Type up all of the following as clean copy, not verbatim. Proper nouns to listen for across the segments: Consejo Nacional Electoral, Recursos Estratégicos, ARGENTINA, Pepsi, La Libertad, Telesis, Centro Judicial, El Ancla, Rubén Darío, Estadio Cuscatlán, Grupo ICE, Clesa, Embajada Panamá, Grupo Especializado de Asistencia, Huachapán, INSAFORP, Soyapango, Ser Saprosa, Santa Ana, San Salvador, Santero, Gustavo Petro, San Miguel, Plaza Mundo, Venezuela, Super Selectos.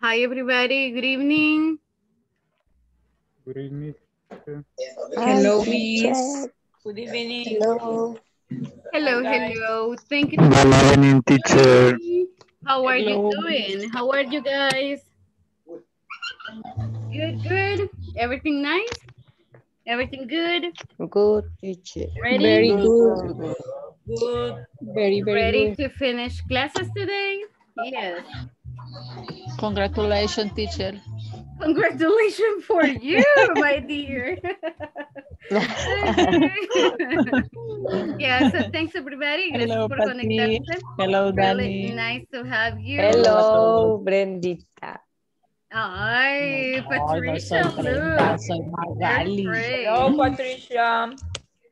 Hi everybody, good evening. Good evening. Hello, Miss. Good evening. Hello. Hello, hello. Thank you. Good evening, teacher. How are you doing? How are you guys? Good, good. Everything nice? Everything good? Good, teacher. Ready? Very good. Good. Very, very ready good. To finish classes today? Yes. Congratulations, teacher. Congratulations for you, my dear. Yeah, so thanks everybody. Hello, gracias por conectarse. Hello, Dani. Really nice to have you. Hello, Brendita. Ay, Patricia. Hello, Patricia.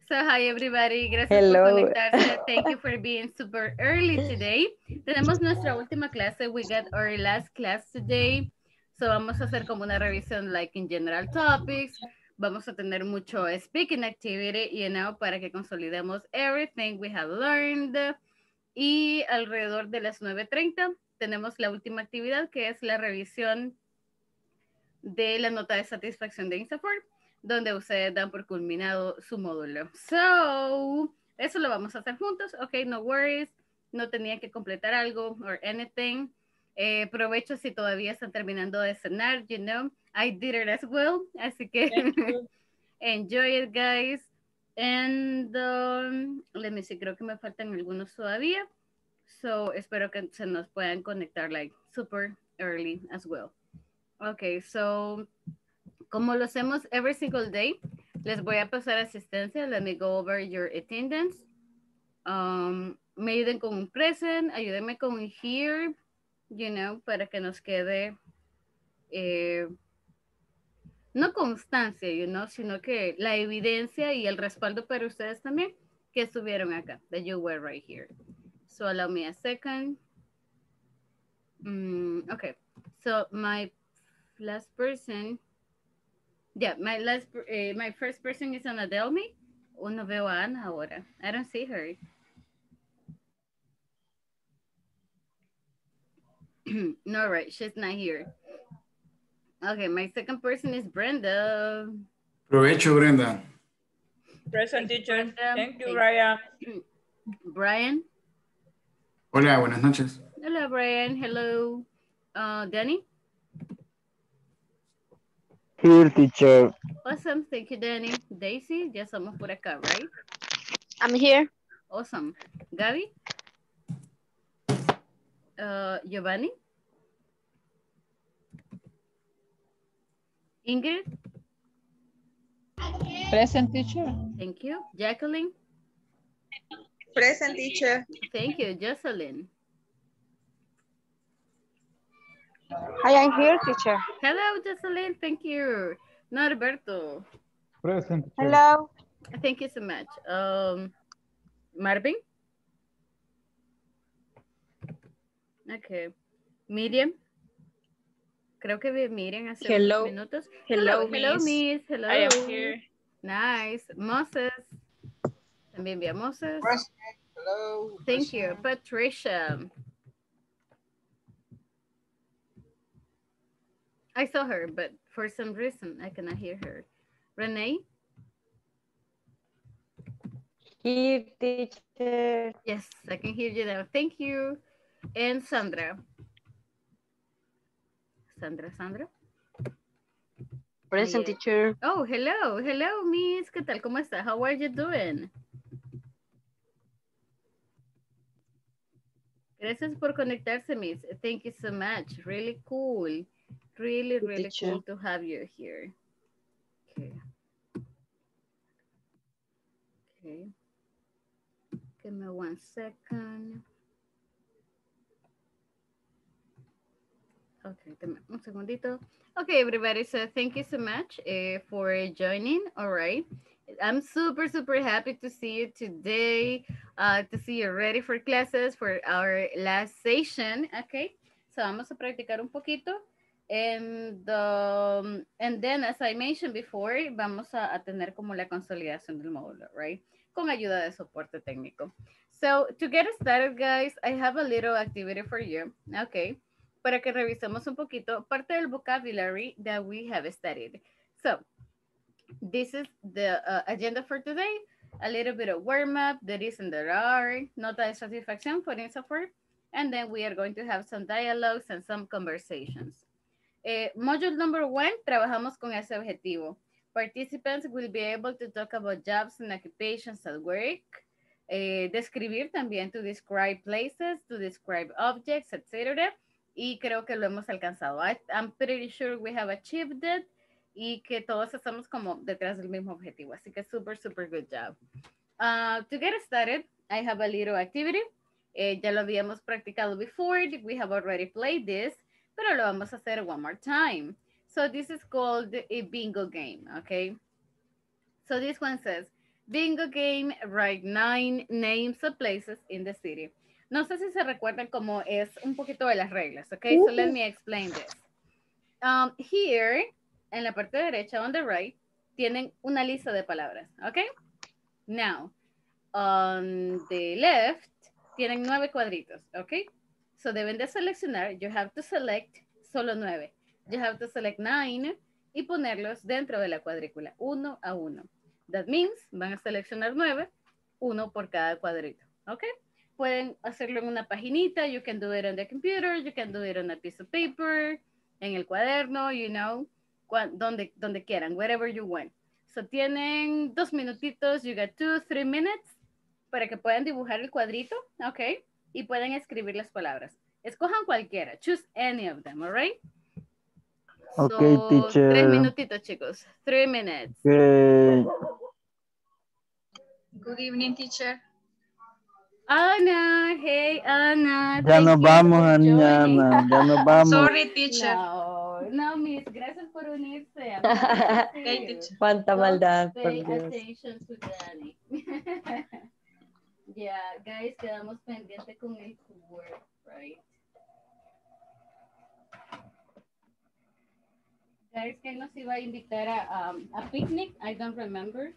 So, hi everybody, gracias hello. Por conectarse. Thank you for being super early today. Tenemos nuestra última clase. We got our last class today. So, vamos a hacer como una revisión like in general topics. Vamos a tener mucho speaking activity, you know, para que consolidemos everything we have learned. Y alrededor de las 9:30 tenemos la última actividad que es la revisión de la nota de satisfacción de INSAFORP, donde ustedes dan por culminado su módulo. So, eso lo vamos a hacer juntos. Ok, no worries. No tenían que completar algo or anything. Provecho si todavía están terminando de cenar, you know. I did it as well. Así que enjoy it, guys. And let me see, creo que me faltan algunos todavía. So, espero que se nos puedan conectar like super early as well. Ok, so... Como lo hacemos every single day, les voy a pasar asistencia. Let me go over your attendance. Me ayuden con un present, ayúdenme con un here, you know, para que nos quede, no constancia, you know, sino que la evidencia y el respaldo para ustedes también que estuvieron acá, that you were right here. So allow me a second. Okay, so my last person... Yeah, my first person is Ana Delmi. No veo a Ana ahora. I don't see her. No, right, she's not here. Okay, my second person is Brenda. Provecho, Brenda. Present, teacher. Thank you, Brian. Brian. Hola, buenas noches. Hola, Brian. Hello, Danny. Here, teacher. Awesome, thank you, Danny. Daisy, ya somos por acá, right? I'm here. Awesome. Gaby? Giovanni? Ingrid? Present, teacher. Thank you. Jacqueline? Present, teacher. Thank you. Jocelyn? Hi, I'm here, teacher. Hello, Jocelyn. Thank you. Norberto. Present. Hello. Thank you so much. Marvin. Okay. Miriam. Creo que vi Miriam hace unos minutos. Hello, hello, Miss. Hello. I am here. Nice. Moses. También vi a Moses. Present. Hello. Thank you. Patricia. I saw her, but for some reason, I cannot hear her. Renee? hear, teacher. Yes, I can hear you there. Thank you. And Sandra. Sandra. Present, yeah. Teacher. Oh, hello. Hello, Miss. ¿Qué tal? ¿Cómo está? How are you doing? Gracias por conectarse, Miss. Thank you so much. Really cool. Really, really cool to have you here. Okay. Okay. Give me 1 second. Okay, un segundito. Okay, everybody, so thank you so much for joining. All right. I'm super, super happy to see you today, to see you ready for classes for our last session. Okay, so vamos a practicar un poquito. And then, as I mentioned before, vamos a tener como la consolidación del módulo, right? Con ayuda de soporte técnico. So, to get started, guys, I have a little activity for you. Okay. Para que revisemos un poquito parte del vocabulary that we have studied. So, this is the agenda for today. A little bit of warm-up, there is and there are, nota de satisfacción for INSAFORP, and then we are going to have some dialogues and some conversations. Module number 1, trabajamos con ese objetivo. Participants will be able to talk about jobs and occupations at work, describir también, to describe places, to describe objects, etc. Y creo que lo hemos alcanzado. I'm pretty sure we have achieved it. Y que todos estamos como detrás del mismo objetivo. Así que super, super good job. To get started, I have a little activity. Ya lo habíamos practicado before. We have already played this. Pero lo vamos a hacer one more time. So this is called a bingo game, okay? So this one says, bingo game, write 9 names of places in the city. No sé si se recuerdan cómo es un poquito de las reglas, okay? So let me explain this. Here, en la parte derecha, on the right, tienen una lista de palabras, okay? Now, on the left, tienen 9 cuadritos, okay? So deben de seleccionar, you have to select solo 9. You have to select 9 y ponerlos dentro de la cuadrícula, 1 a 1. That means, van a seleccionar 9, 1 por cada cuadrito, okay? Pueden hacerlo en una paginita, you can do it on the computer, you can do it on a piece of paper, en el cuaderno, you know, donde quieran, wherever you want. So tienen 2 minutitos, you got 2, 3 minutes, para que puedan dibujar el cuadrito, ok, y pueden escribir las palabras. Escojan cualquiera, choose any of them, all right? Okay, so, teacher. 3 minutitos, chicos, 3 minutes. Okay. Good evening, teacher. Ana, hey Ana. Ya nos vamos, Ana, ya nos vamos. Sorry, teacher. No, Miss, gracias por unirse. Cuánta maldad. Pay attention to Danny. Yeah, guys, quedamos pendientes con el work, right? Guys, ¿quién nos iba a invitar a picnic? I don't remember.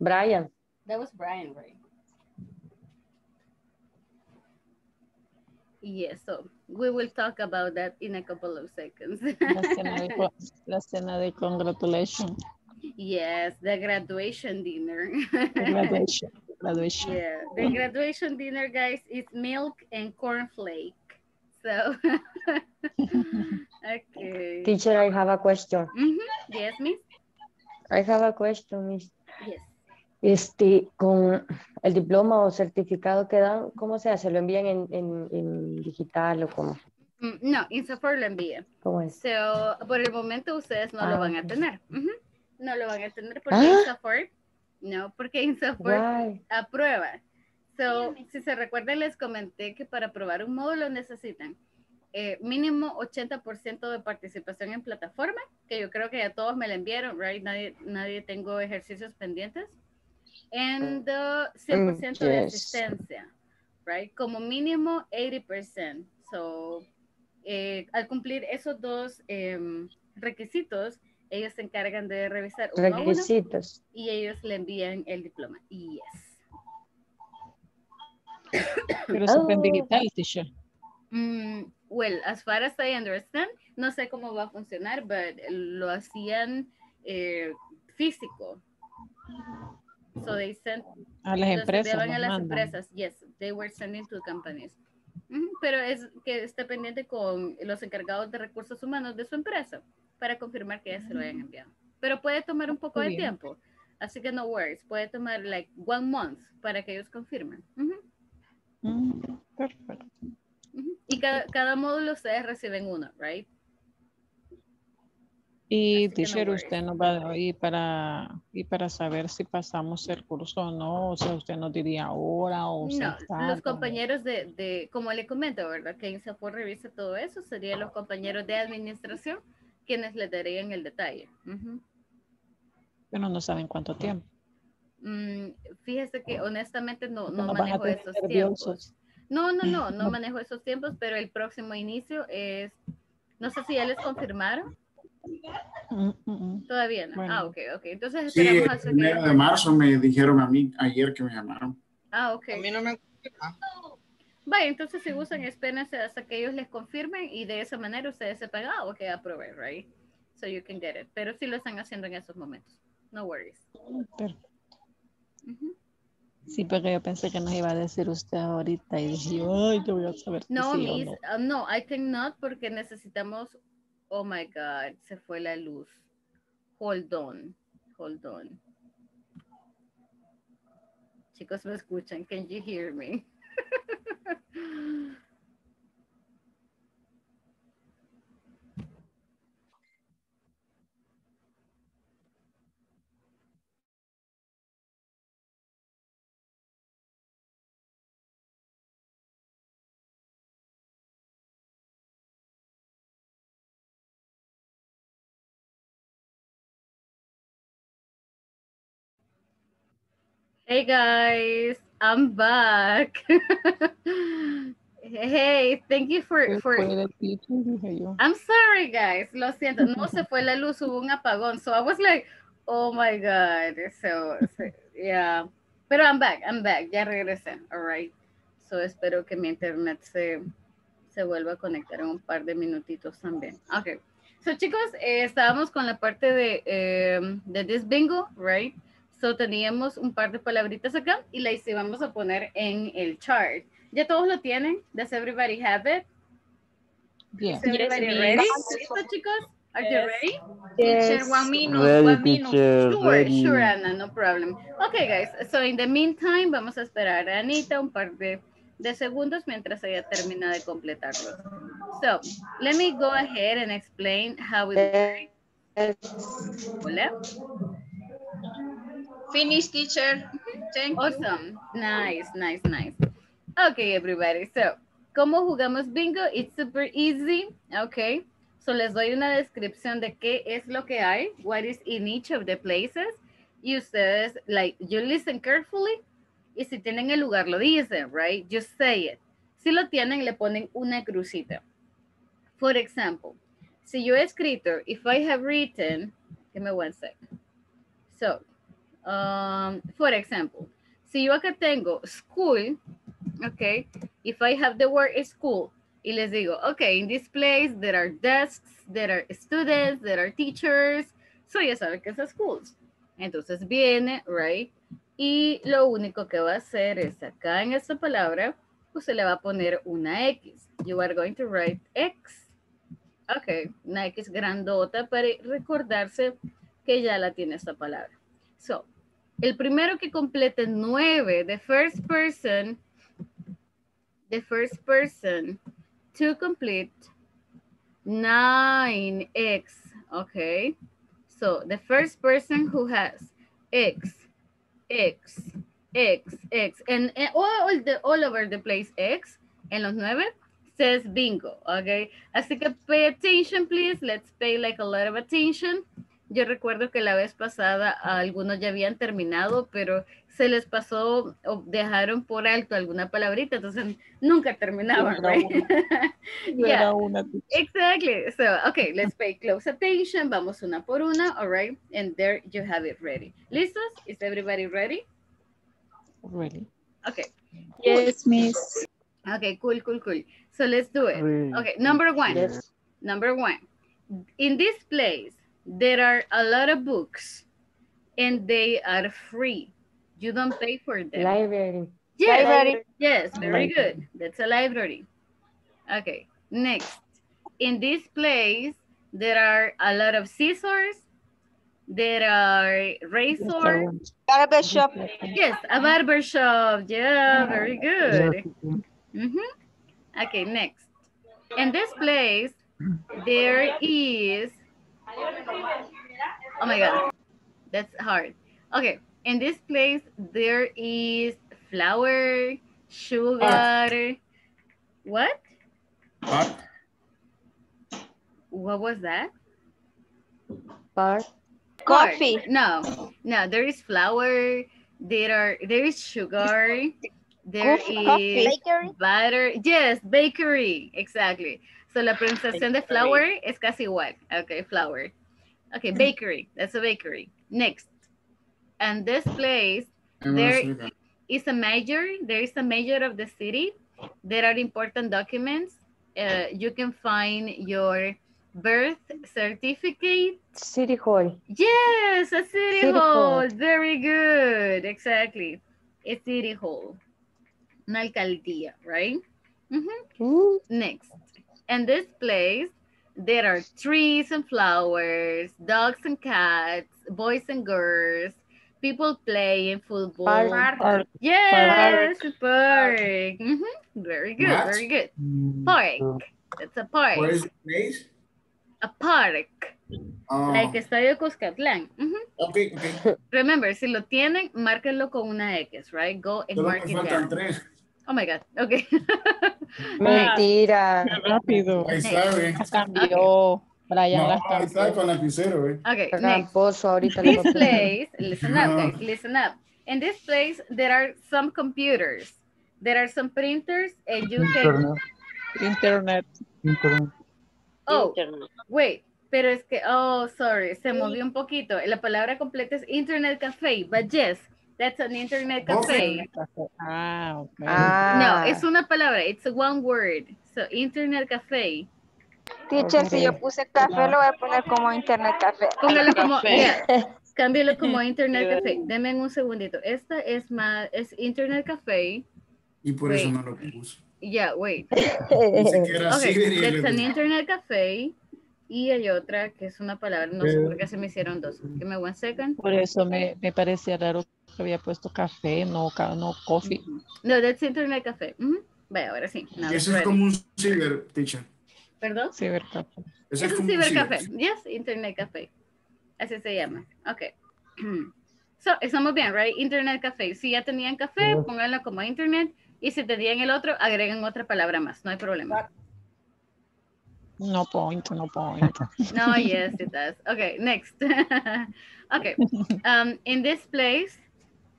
Brian. That was Brian, right? Yes, so we will talk about that in a couple of seconds. la cena de congratulations. Yes, the graduation dinner. Graduation. Yeah, the graduation dinner, guys, is milk and cornflake. So, okay. Teacher, I have a question. Mm-hmm. Yes, Miss? I have a question, Miss. Yes. Con el diploma o certificado que dan, ¿cómo se hace? ¿Lo envían en digital o cómo? No, INSAFORP lo envía. ¿Cómo es? So, por el momento ustedes no lo van a tener. Uh-huh. No lo van a tener porque INSAFORP, no, porque INSAFORP aprueba. So, si se recuerdan, les comenté que para aprobar un módulo necesitan mínimo 80% de participación en plataforma, que yo creo que ya todos me la enviaron, right? Nadie tengo ejercicios pendientes. And 100% de asistencia, right? Como mínimo 80%. So, al cumplir esos 2 requisitos, ellos se encargan de revisar requisitos. Uno y ellos le envían el diploma. Yes. Pero siempre en digital, teacher. Well, as far as I understand, no sé cómo va a funcionar, pero lo hacían físico. So they sent a las empresas, a las empresas. Yes, they were sending to companies. Pero es que esté pendiente con los encargados de recursos humanos de su empresa para confirmar que ya se lo hayan enviado. Pero puede tomar un poco de tiempo. Así que no worries. Puede tomar like 1 month para que ellos confirmen. Perfecto. Y cada módulo ustedes reciben uno, right? Y teacher, no usted nos va a ir para saber si pasamos el curso o no. O sea, usted nos diría ahora o no, los compañeros de como le comento, ¿verdad? Que INSAFORP revisa todo eso. Serían los compañeros de administración quienes les darían el detalle. Pero no saben cuánto tiempo. Fíjese que honestamente no manejo esos tiempos. No manejo esos tiempos, pero el próximo inicio es, no sé si ya les confirmaron. Todavía no. Bueno. Ah, ok. Entonces esperamos sí, el 1 de marzo me dijeron a mí ayer que me llamaron. Ah, ok. A mí no me confirman. Vaya, entonces si gustan, espérense hasta que ellos les confirmen y de esa manera ustedes sepan, ah, ok, aprobé, right? So you can get it. Pero sí lo están haciendo en esos momentos. No worries. Perfecto. Sí, porque yo pensé que nos iba a decir usted ahorita y dije, ay, yo voy a saber. No, si Miss, no, I cannot porque necesitamos. Oh my God, se fue la luz. Hold on. Chicos, ¿me escuchan? Can you hear me? Hey guys, I'm back. Hey, thank you for I'm sorry guys, lo siento, no se fue la luz, hubo un apagón. So I was like, oh my God. So yeah, pero I'm back, ya regresé, all right. So espero que mi internet se vuelva a conectar en un par de minutitos también. Okay, so chicos, estábamos con la parte de this bingo, right? So, teníamos un par de palabritas acá y las íbamos a poner en el chart. ¿Ya todos lo tienen? Does everybody have it? Yes. Is everybody ready? ¿Listo, chicos? Are you ready? Yes. Teacher, 1 minute. Ready, one minute. Teacher, sure, Ana, no problem. Okay, guys. So, in the meantime, vamos a esperar a Anita un par de segundos mientras ella termina de completarlo. So, let me go ahead and explain how we do. Hola. Finished, teacher. Thank you. Awesome. Nice. Okay, everybody. So, ¿cómo jugamos bingo? It's super easy. Okay. So, les doy una descripción de qué es lo que hay. What is in each of the places. Y ustedes, like, you listen carefully. Y si tienen el lugar, lo dicen, right? You say it. Si lo tienen, le ponen una crucita. For example, si yo he escrito, if I have written, give me 1 sec. So, for example, si yo acá tengo school, okay, if I have the word school, y les digo, okay, in this place there are desks, there are students, there are teachers, so ya saben que es schools. Entonces viene, right, y lo único que va a hacer es acá en esta palabra, pues se le va a poner una X. You are going to write X, okay, una X grandota para recordarse que ya la tiene esta palabra. So, el primero que complete 9, the first person to complete 9X, okay? So, the first person who has X, and all over the place X, en los 9, says bingo, okay? Así que pay attention, please. Let's pay like a lot of attention. Yo recuerdo que la vez pasada algunos ya habían terminado, pero se les pasó o dejaron por alto alguna palabrita, entonces nunca terminaban, right? Yeah, exactly. So, okay, let's pay close attention. Vamos una por una, all right? And there you have it ready. ¿Listos? Is everybody ready? Ready. Okay. Yes, miss. Okay, cool. So let's do it. Okay, number 1. Yes. Number 1. In this place, there are a lot of books and they are free. You don't pay for them. Library. Yes, library. Yes, very good. That's a library. Okay, next. In this place, there are a lot of scissors. There are razors. Barber shop. Yes, a barber shop. Yeah, very good. Mm-hmm. Okay, next. In this place, there is... Oh my God, that's hard. Okay, in this place, there is flour, sugar. What? What? What was that? Bar. Coffee. No, no, there is flour, there is sugar, there is bakery. Butter. Yes, bakery, exactly. So la pronunciación de flour es casi igual. Okay, flour. Okay, bakery, that's a bakery. Next. And this place, there is a mayor of the city. There are important documents. You can find your birth certificate. City hall. Yes, a city hall. Very good. Exactly. A city hall. Una alcaldía, right? Mm-hmm. Ooh. Next. In this place, there are trees and flowers, dogs and cats, boys and girls, people playing football. Park. Yes, park. Mm-hmm. Very good, what? Very good. Park. It's a park. What is the place? A park. Oh. Like Estadio Cuscatlán. Mm-hmm. Okay, okay. Remember, si lo tienen, márquenlo con una X, right? Go and mark it down. Tres. Oh my God, okay. Mentira. Rápido. Ahí sabe. Cambió. Brian, no, ahí está con lapicero, eh. Okay, next. This place, listen up, guys, listen up. In this place, there are some computers. There are some printers, and you can... Internet. Oh, wait, pero es que, oh, sorry, se movió un poquito. La palabra completa es internet café, but yes, that's an internet café. Ah, okay. Ah. No, es una palabra, it's one word. So, internet café. Teacher, si yo puse café, lo voy a poner como internet café. Póngalo como, yeah, cámbialo como internet café. Denme un segundito. Esta es más, es internet café. Y por eso no lo puse. Yeah, wait. Okay, that's an internet café. Y hay otra que es una palabra, no sé por qué se me hicieron dos. Give me one second. Por eso me parecía raro que había puesto café, no coffee. No, that's internet café. Mm-hmm. Vaya, ahora sí. No, eso es como un ciber, teacher. ¿Perdón? Cibercafé. Eso es un cibercafé. Yes, internet café. Así se llama. Ok. So, estamos bien, right? Internet café. Si ya tenían café, pónganlo como internet. Y si tenían el otro, agreguen otra palabra más. No hay problema. No point. No, yes, it does. Okay, next. Okay. In this place,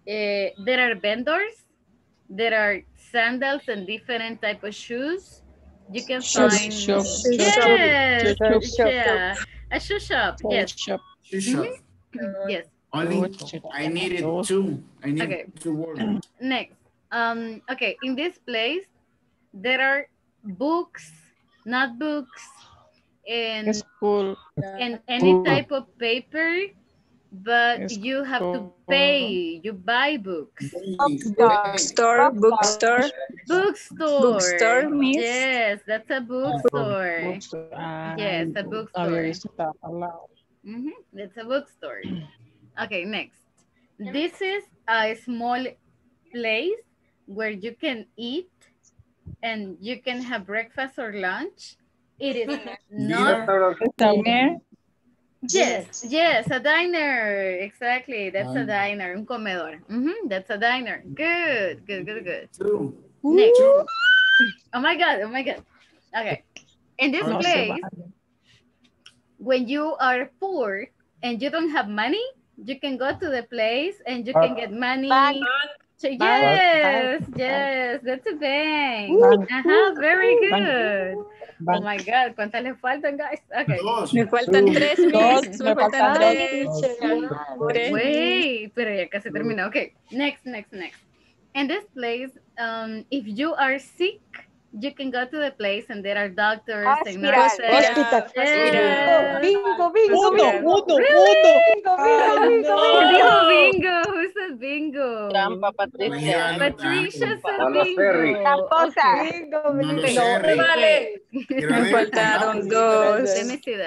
there are vendors. There are sandals and different type of shoes. You can find a shoe shop. Yes. Mm-hmm. Yes. I needed two words. Next. Okay. In this place, there are books, notebooks, and school and any type of paper, but you have to pay. You buy books. Bookstore. Yes, that's a bookstore. Yes, a bookstore. Mm-hmm. That's a bookstore. Okay, next. This is a small place where you can eat and you can have breakfast or lunch. It is not a diner. Yes, a diner. Exactly, that's a diner. Un comedor. Mm-hmm. That's a diner. Good. Next. Oh my God. Okay. In this place, when you are poor and you don't have money, you can go to the place and you can get money. Yes, that's a bank. Very good. Bank. Oh my God, ¿cuántas les faltan, guys? Okay. Me faltan tres. Wait, pero ya casi terminó. Okay, next. In this place, if you are sick, you can go to the place and there are doctors. Hospital. Bingo. Bingo. Who said bingo. Trampa, Patricia. Patricia bingo. Tramposa. Bingo. Vale. Me faltaron dos.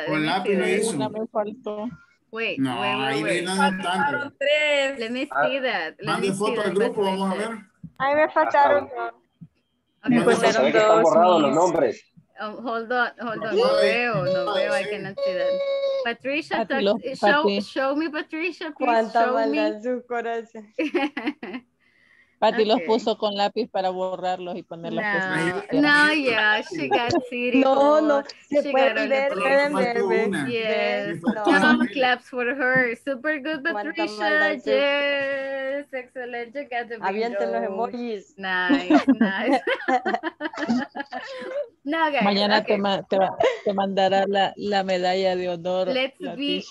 Con lápiz no hizo. Una me faltó. Wait, no, ahí no faltaron tres. Let me see that. Mande foto al grupo, vamos a ver. Ahí me faltaron dos. Me faltaron dos. Están borrados los nombres. Oh, hold on, no veo, I cannot see that. Patricia, show me Patricia, please. Cuánta maldad su corazón. Pati okay. Los puso con lápiz para borrarlos y ponerlos. No, yeah, she got city. No, she got it. Yes, no. Claps for her. Super good, Patricia. Yes, excellent. You got the avienten los emojis. Nice. No, guys. Mañana okay. te mandará la medalla de honor. Let's be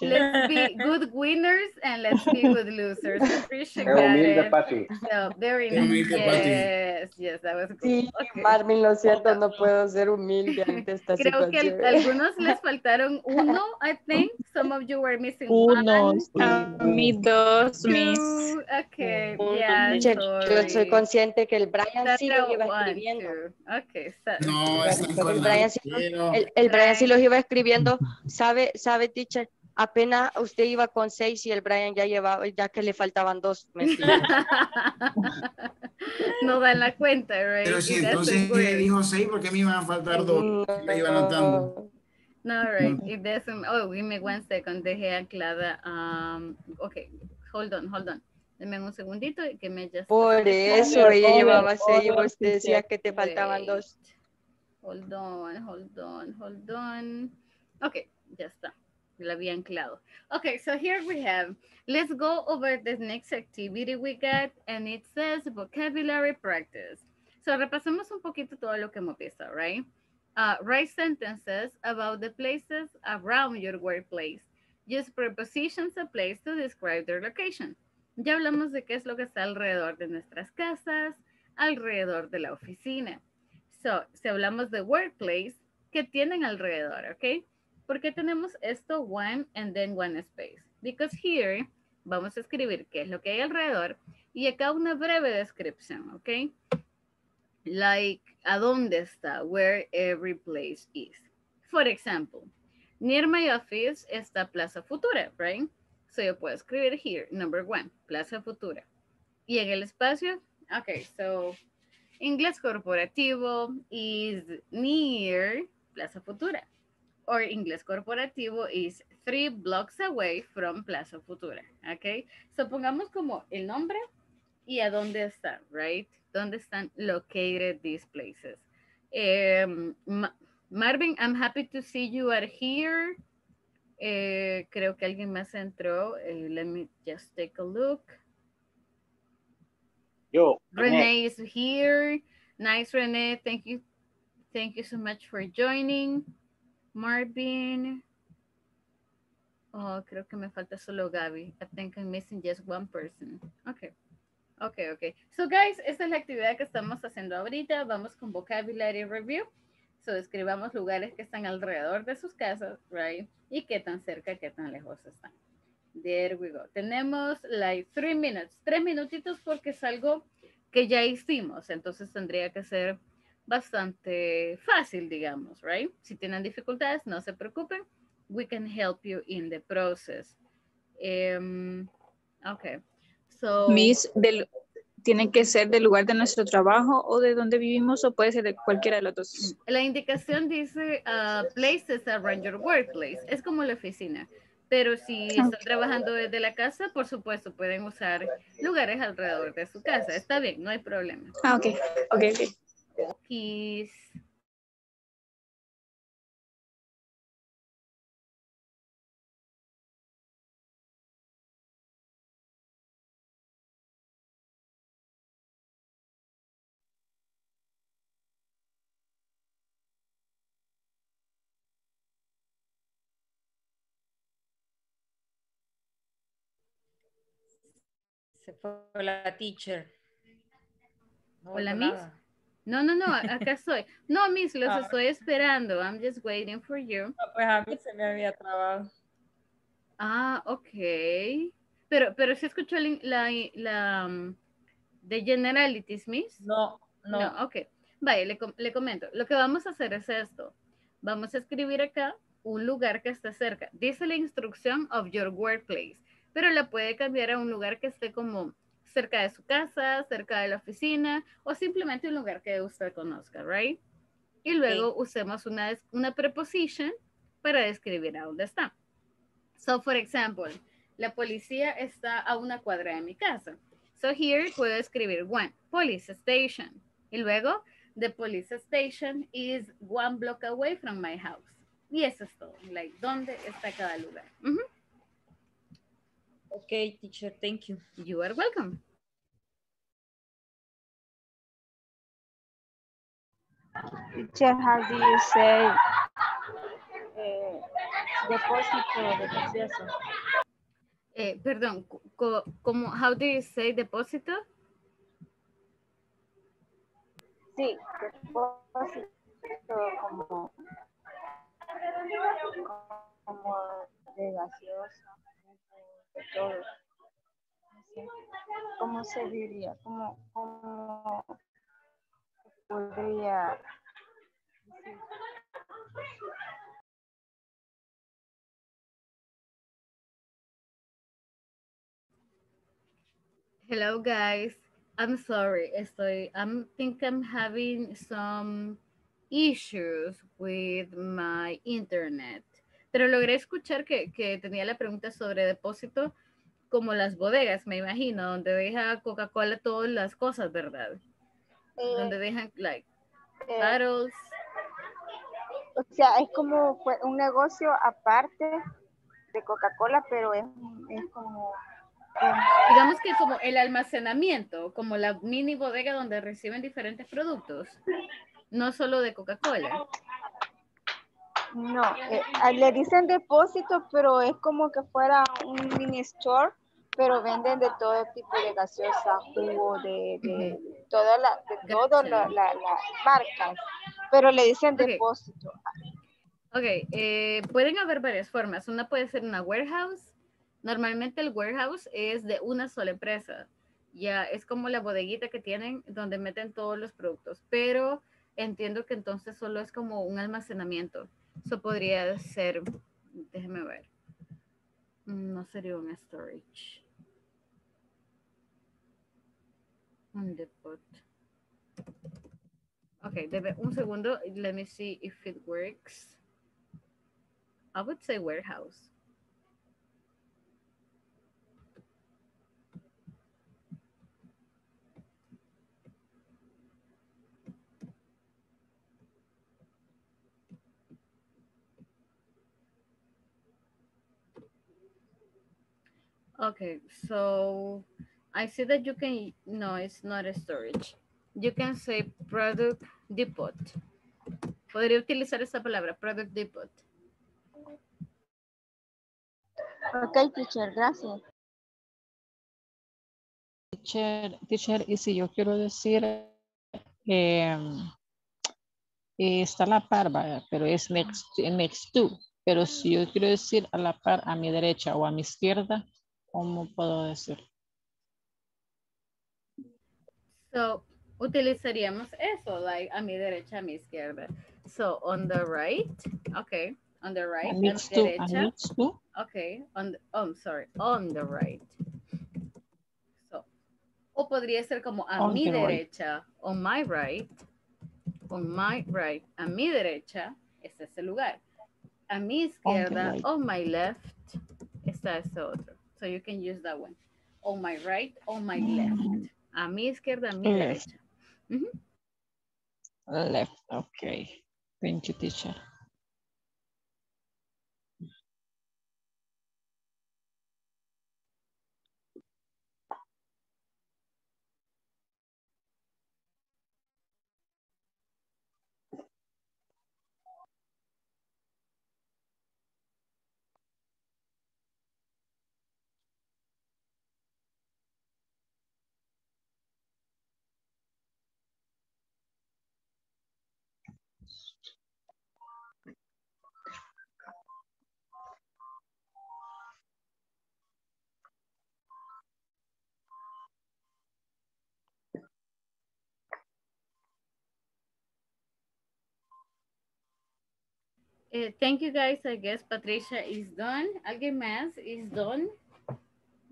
good winners and let's be good losers. Patricia got it. So, very nice. Yes, that was cool. Sí, okay. Marvin, lo siento, no puedo ser humilde ante esta situación. Creo que algunos les faltaron uno, I think. Some of you were missing uno, one. Me dos, miss. Okay, yeah, yo soy consciente que el Brian sí los iba escribiendo. Okay, no, el Brian sí los iba escribiendo. ¿Sabe, teacher? Apenas usted iba con 6 y el Brian ya llevaba, ya que le faltaban 2. No dan la cuenta, right? Pero si entonces le dijo 6, ¿por qué me iban a faltar 2? No. Me iba anotando. No, right. No. It doesn't, oh, give me one second. Dejé anclada. Okay, hold on. Deme un segundito y que me just... Por eso ella llevaba 6 y usted decía que te faltaban 2. Hold on. Okay, ya está. La había anclado. Okay, so here we have, let's go over the next activity we got, and it says vocabulary practice. So repasemos un poquito todo lo que hemos visto, right? Write sentences about the places around your workplace. Use prepositions of place to describe their location. Ya hablamos de qué es lo que está alrededor de nuestras casas, alrededor de la oficina. So, si hablamos de workplace, ¿qué tienen alrededor, okay? ¿Por qué tenemos esto one and then one space? Because here vamos a escribir qué es lo que hay alrededor y acá una breve descripción, ¿ok? Like, ¿a dónde está? Where every place is. For example, near my office está Plaza Futura, right? So yo puedo escribir here, number 1, Plaza Futura. Y en el espacio, ok, so Inglés Corporativo is near Plaza Futura. Or Inglés Corporativo is 3 blocks away from Plaza Futura, okay? So pongamos como el nombre y a dónde está, right? ¿Dónde están located these places? Marvin, I'm happy to see you are here. Creo que alguien más entró. Let me just take a look. Yo. Renee is here. Nice, Renee. Thank you. Thank you so much for joining. Marvin, oh, creo que me falta solo Gaby. I think I'm missing just one person. Okay. So guys, esta es la actividad que estamos haciendo ahorita. Vamos con vocabulary review. So escribamos lugares que están alrededor de sus casas, right? Y qué tan cerca, qué tan lejos están. There we go. Tenemos like 3 minutes. 3 minutitos porque es algo que ya hicimos. Entonces tendría que ser bastante fácil, digamos, right? Si tienen dificultades, no se preocupen. We can help you in the process. Okay. So, Miss, ¿tienen que ser del lugar de nuestro trabajo o de donde vivimos o puede ser de cualquiera de los dos? La indicación dice places around your workplace. Es como la oficina. Pero si están trabajando desde la casa, por supuesto, pueden usar lugares alrededor de su casa. Está bien, no hay problema. Okay. Cookies. Se fue la teacher. Hola, Miss. No, acá estoy. No, Miss, los estoy esperando. I'm just waiting for you. No, pues a mí se me había trabado. Ah, ok. Pero ¿se escuchó la de generalities, Miss? No. Ok. Vaya, le comento. Lo que vamos a hacer es esto. Vamos a escribir acá un lugar que esté cerca. Dice la instrucción of your workplace, pero la puede cambiar a un lugar que esté como cerca de su casa, cerca de la oficina, o simplemente un lugar que usted conozca, right? Y luego usemos una preposition para describir a dónde está. So, for example, la policía está a una cuadra de mi casa. So, here puedo escribir one, police station. Y luego, the police station is one block away from my house. Y eso es todo, like, ¿dónde está cada lugar? Uh-huh. Okay, teacher, thank you. You are welcome. Teacher, how do you say depósito? Perdón, como, how do you say depósito? Sí, depósito como de gaseosa. Todo. ¿Cómo se diría? ¿Cómo podría? Hello guys, I'm sorry. I think I'm having some issues with my internet. Pero logré escuchar que tenía la pregunta sobre depósito, como las bodegas, me imagino, donde deja Coca-Cola todas las cosas, ¿verdad? Donde dejan, like, bottles. O sea, es como un negocio aparte de Coca-Cola, pero es como... digamos que como el almacenamiento, como la mini bodega donde reciben diferentes productos, no solo de Coca-Cola. No, le dicen depósito, pero es como que fuera un mini store, pero venden de todo tipo de gaseosa, jugo, de todas las marcas, pero le dicen depósito. Ok, pueden haber varias formas. Una puede ser una warehouse. Normalmente el warehouse es de una sola empresa. Ya es como la bodeguita que tienen donde meten todos los productos, pero entiendo que entonces solo es como un almacenamiento. Eso podría ser, déjeme ver, no sería un storage, un depot. Ok, un segundo, let me see if it works. I would say warehouse. Okay, so I see that you can, no, it's not a storage. You can say product depot. Podría utilizar esa palabra, product depot. Okay, teacher, gracias. Teacher, y si yo quiero decir, está a la par, pero es next to. Pero si yo quiero decir a la par, a mi derecha o a mi izquierda, ¿cómo puedo decir? So, utilizaríamos eso, like a mi derecha, a mi izquierda. So, on the right, okay, on the right, derecha. Okay, on the right. So, o podría ser como a mi derecha, on my right, a mi derecha, este es el lugar. A mi izquierda, on my left, está este otro. So you can use that one. On my right, on my left. A mi izquierda, a mi derecha. Mm-hmm. Left, okay. Thank you, teacher. Thank you guys. I guess Patricia is done. Alguien más is done.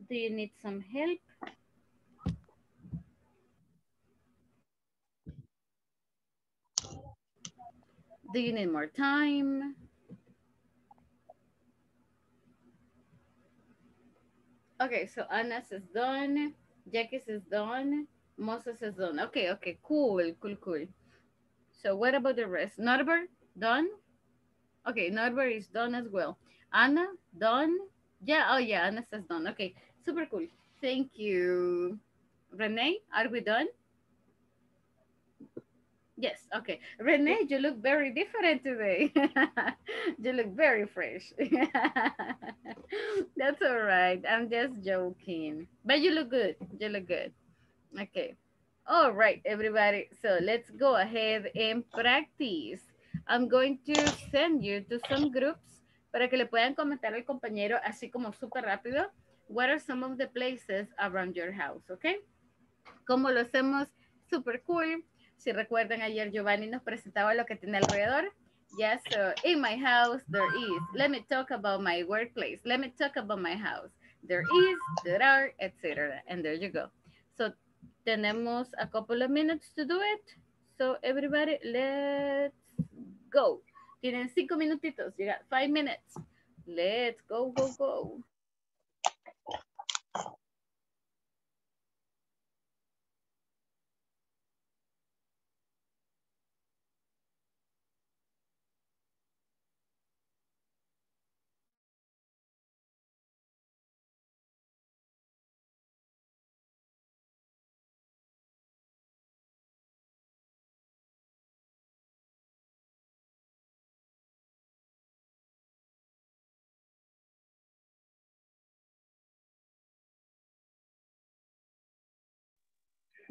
Do you need some help? Do you need more time? Okay, so Anas is done. Jackie is done. Moses is done. Okay, okay, cool. So what about the rest? Norbert, done? Okay, Norbert is done as well. Anna, done? Yeah, oh yeah, Anna says done. Okay, super cool. Thank you. Renee, are we done? Yes, okay. Renee, you look very different today. You look very fresh. That's all right. I'm just joking. But you look good. You look good. Okay. All right, everybody. So let's go ahead and practice. I'm going to send you to some groups para que le puedan comentar al compañero así como súper rápido. What are some of the places around your house? Okay. Como lo hacemos super cool. Si recuerdan, ayer Giovanni nos presentaba lo que tiene alrededor. Yes, so in my house there is. Let me talk about my workplace. Let me talk about my house. There is, there are, etc. And there you go. So tenemos a couple of minutes to do it. So everybody, let's go. Tienen 5 minutitos. You got 5 minutes. Let's go, go, go.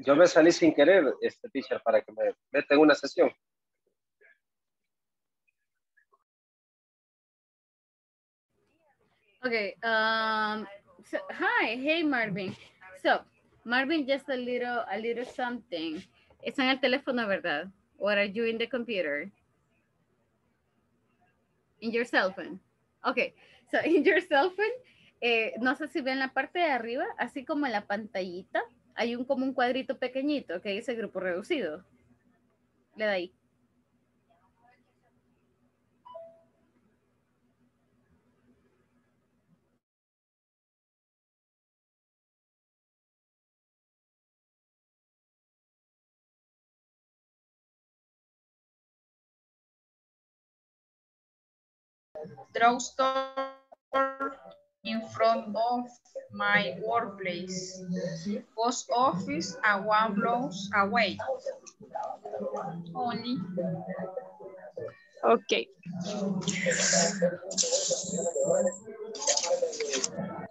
Yo me salí sin querer, teacher, para que me meta en una sesión. Okay. So, hi, hey Marvin. So, Marvin, just a little something. Está en el teléfono, ¿verdad? Or are you in the computer? In your cell phone. Okay. So, in your cell phone, no sé si ven la parte de arriba, así como en la pantallita. Hay como un cuadrito pequeñito que dice grupo reducido. Le da ahí. Drugstore in front of my workplace, post office and 1 block away. Only. Okay.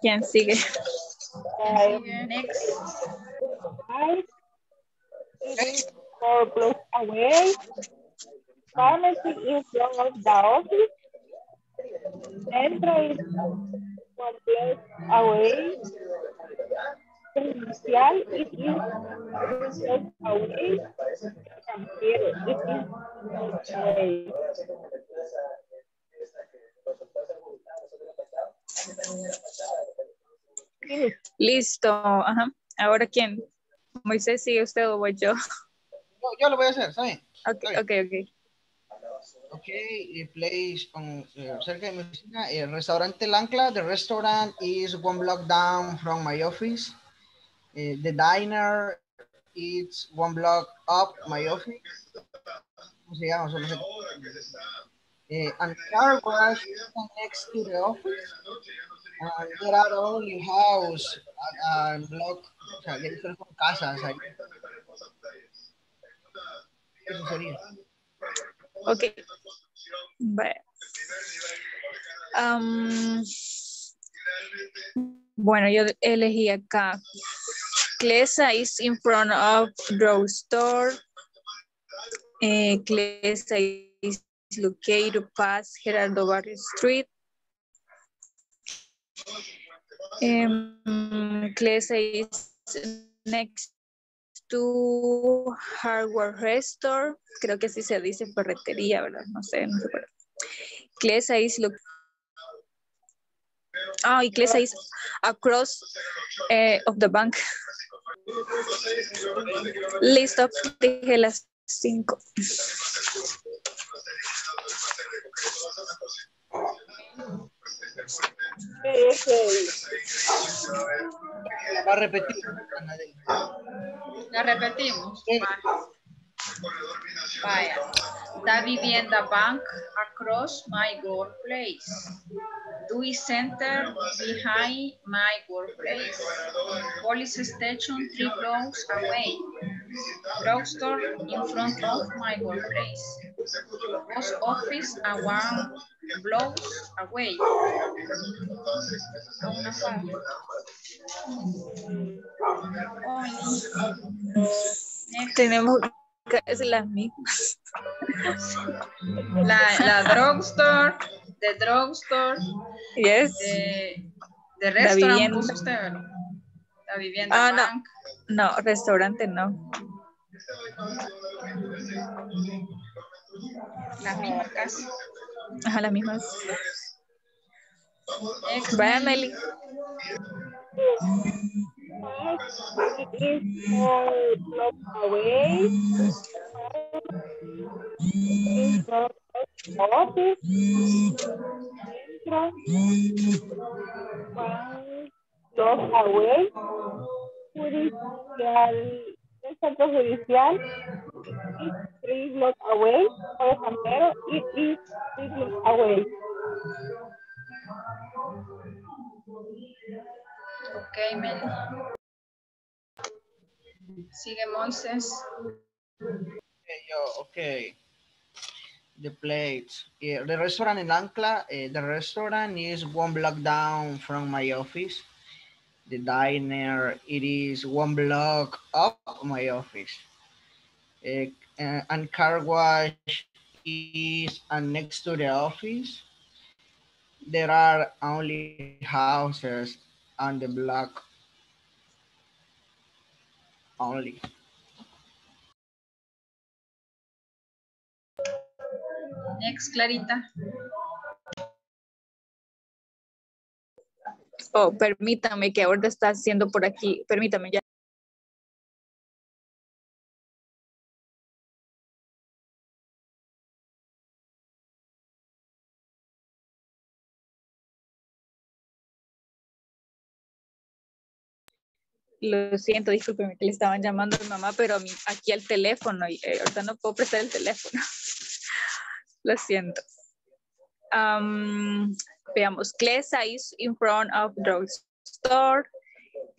¿Quién sigue? Next. 4 blocks away. Pharmacy in front of the office. Centro is 1 block away. Judicial is 2 blocks away. Santero is away. Listo. Ajá. ¿Ahora quién? Moisés, ¿sigue usted o voy yo? No, yo lo voy a hacer, ¿saben? Ok. Ok, place on, cerca de mi oficina, el restaurante El Ancla. The restaurant is 1 block down from my office. The diner is 1 block up my office. ¿Cómo se llama? And car wash next to the office. There are only house and block. O sea, que son casas ahí. Eso sería. Ok, bueno, yo elegí acá. Clesa is in front of drugstore. Clesa is located past Gerardo Barrios Street. Clesa is next to hardware store, creo que así se dice ferretería, ¿verdad? No sé, no recuerdo. Clesa is Clesa is across of the bank. List of dije las 5. La va a repetir. La repetimos. Sí. Vaya. Da Vivienda Bank across my workplace. Dewey Center behind my workplace. Police Station 3 blocks away. Drugstore in front of my workplace. Post office a 1 block away. Tenemos casi las mismas. La drugstore, the drugstore. Yes. The restaurant. La vivienda. Ah, bank. No, restaurante no. Las mismas casi. Ajá, las mismas. Vaya, Meli. Centro Judicial, 3 blocks away, for Santero, it is 3 blocks away. Ok, Meli. Sigue Moises. Okay. The plate. Yeah, the restaurant in Ancla, the restaurant is 1 block down from my office. The diner, it is 1 block up my office. And car wash is next to the office. There are only houses on the block only. Next, Clarita. Oh, permítame que ahora está haciendo por aquí. Permítame ya. Lo siento, discúlpeme que le estaban llamando a mi mamá, pero aquí al teléfono. Y ahorita no puedo prestar el teléfono. Lo siento. Veamos, Clesa is in front of drugstore.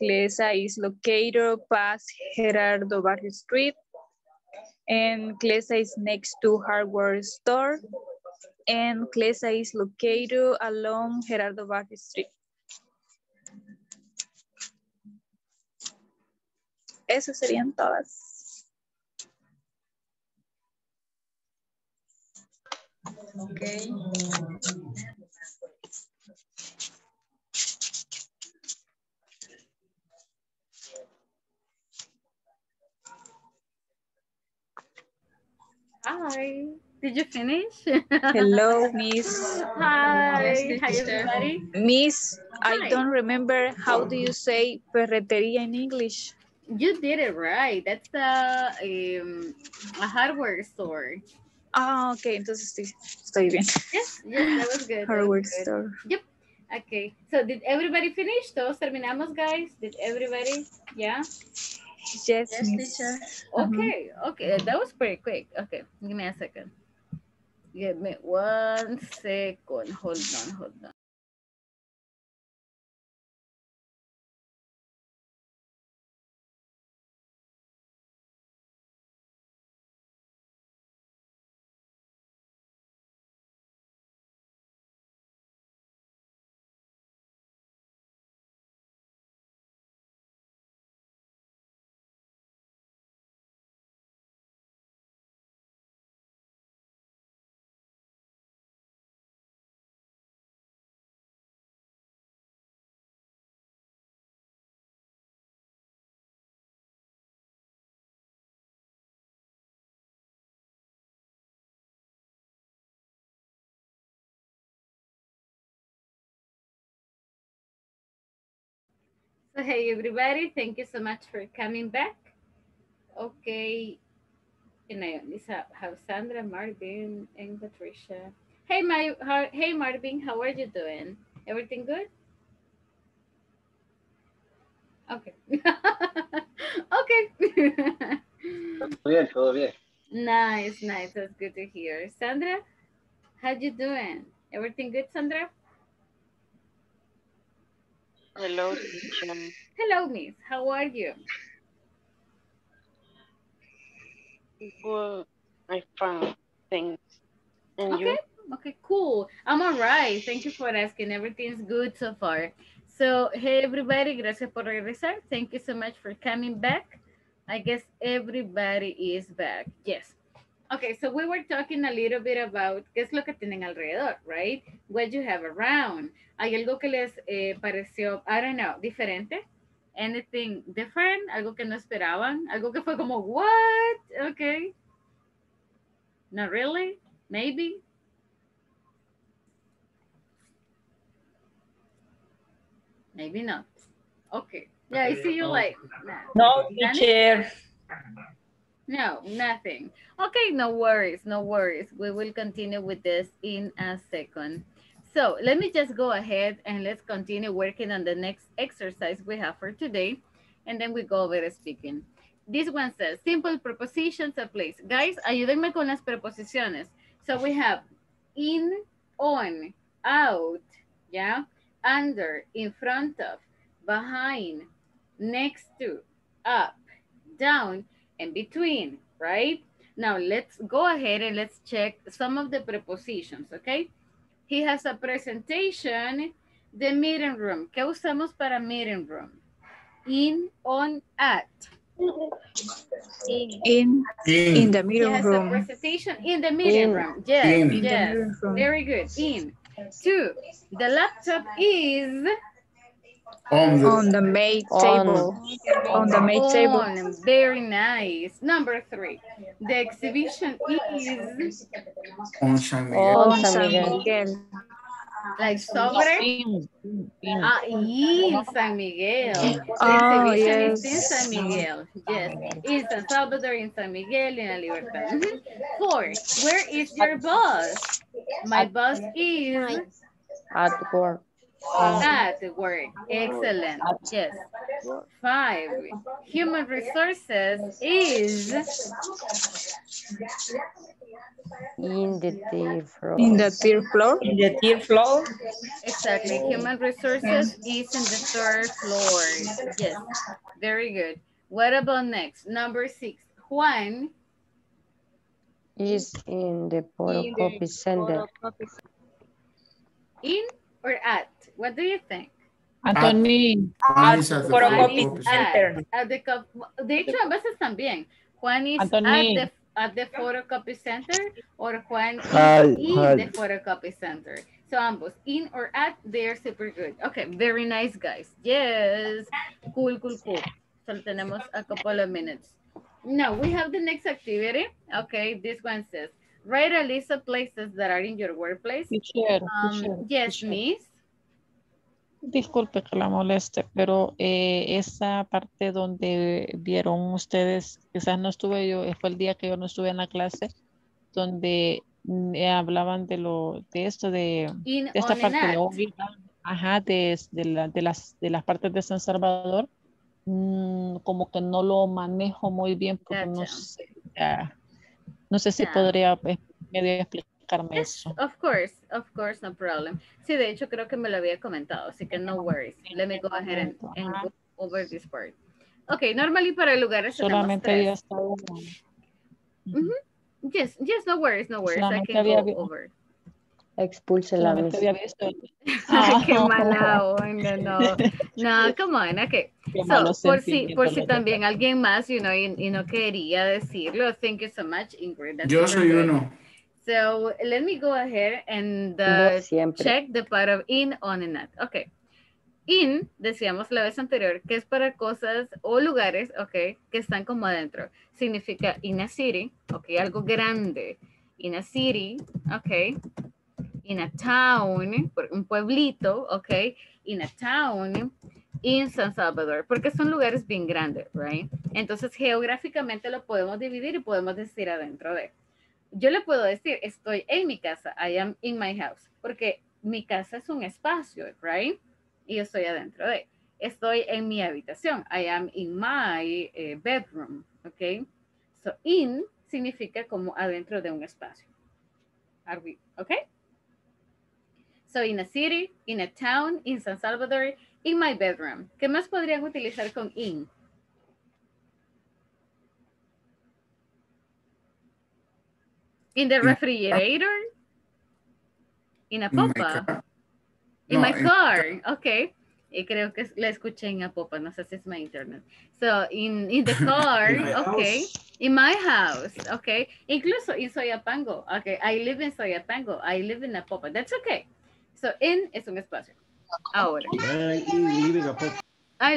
Clesa is located past Gerardo Barrios Street. And Clesa is next to hardware store. And Clesa is located along Gerardo Barrios Street. Esas serían todas. Ok. Hi, did you finish? Hello, Miss. Hi, hi everybody. Miss, hi. I don't remember how do you say ferretería in English. You did it right. That's a hardware store. Ah, okay. Entonces estoy bien. Yes, yes, that was good. Hardware store. Yep. Okay. So did everybody finish? Todos terminamos, guys. Did everybody? Yeah. Yes, yes, teacher. Okay, okay. That was pretty quick. Okay, give me a second. Give me 1 second. Hold on, hold on. So hey everybody, thank you so much for coming back. Okay, and I have Sandra, Marvin, and Patricia. Hey Marvin, how are you doing? Everything good? Okay. Okay. Todo bien. Nice, nice. That's good to hear. Sandra, how you doing? Everything good, Sandra? Hello, teacher. Hello, miss. How are you? Well, I found things. And okay. You? Okay, cool. I'm all right. Thank you for asking. Everything's good so far. So, hey, everybody. Gracias por regresar. Thank you so much for coming back. I guess everybody is back. Yes. Okay, so we were talking a little bit about qué es lo que tienen alrededor, right? What you have around. ¿Hay algo que les pareció, I don't know, diferente? Anything different? ¿Algo que no esperaban? ¿Algo que fue como, what? Okay. Not really? Maybe? Maybe not. Okay. Yeah, I see you like. No, teacher. No, nothing. Okay, no worries, no worries. We will continue with this in a second. So let me just go ahead and let's continue working on the next exercise we have for today. And then we go over speaking. This one says, simple prepositions of place. Guys, ayúdenme con las preposiciones. So we have in, on, out, yeah? Under, in front of, behind, next to, up, down, and between, right? Now let's go ahead and let's check some of the prepositions, okay? He has a presentation, the meeting room. ¿Qué usamos para meeting room? In, on, at. In the meeting room. He has a presentation in the meeting room. Yes, yes, very good. In. Two, the laptop is... On the maid table. On the maid table. Very nice. Number three. The exhibition is on San Miguel. Like sobre? In San Miguel. The exhibition is in San Miguel. Yes. In San Salvador, in San Miguel, in La Libertad. Four. Where is your boss? My boss is at work. At work. Excellent. Yes. Five. Human resources is in the third floor. In the third floor. In the third floor. Exactly. Human resources is in the third floor. Yes. Very good. What about next? Number six. Juan is in the photocopy center. In or at? What do you think? Anthony. At the de hecho, a veces también. Juan is at the photocopy center or Juan is in the photocopy center. So ambos, in or at, they are super good. Okay, very nice, guys. Yes. Cool, cool, cool. So tenemos a couple of minutes. Now, we have the next activity. Okay, this one says, write a list of places that are in your workplace. Teacher, yes, miss. Disculpe que la moleste, pero esa parte donde vieron ustedes, quizás no estuve yo, fue el día que yo no estuve en la clase, donde hablaban de esto, de esta parte de, ajá, de las partes de San Salvador, como que no lo manejo muy bien porque gotcha. No sé. No sé si podría medio explicarme eso. Of course, no problem. Sí, de hecho creo que me lo había comentado, así que no worries. Let me go ahead and go over this part. Okay, normally para lugares solamente había estado. Yes, yes, no worries, no worries. Solamente I can go over. Expulse la vez. Qué mala onda, no. No, come on, okay. So, por si también alguien más, you know, y no quería decirlo, thank you so much, Ingrid. That's yo soy good. Uno. So, let me go ahead and check the part of in, on, and at. Okay. In, decíamos la vez anterior, que es para cosas o lugares, okay, que están como adentro. Significa in a city, okay, algo grande. In a city, okay. In a town, un pueblito, okay? In a town, en San Salvador, porque son lugares bien grandes, right? Entonces, geográficamente lo podemos dividir y podemos decir adentro de. Yo le puedo decir, estoy en mi casa, I am in my house, porque mi casa es un espacio, right? Y yo estoy adentro de. Estoy en mi habitación, I am in my bedroom, ok? So, in significa como adentro de un espacio. Are we, okay? So, in a city, in a town, in San Salvador, in my bedroom. ¿Qué más podrían utilizar con in? In the refrigerator? In a popa? In my car. Okay. Y creo que la escuché en Apopa, no sé si es mi internet. So, in the car, in okay. House. In my house, okay. Incluso in Soyapango, okay. I live in Soyapango, I live in Apopa. That's okay. So, in es un espacio. Ahora. I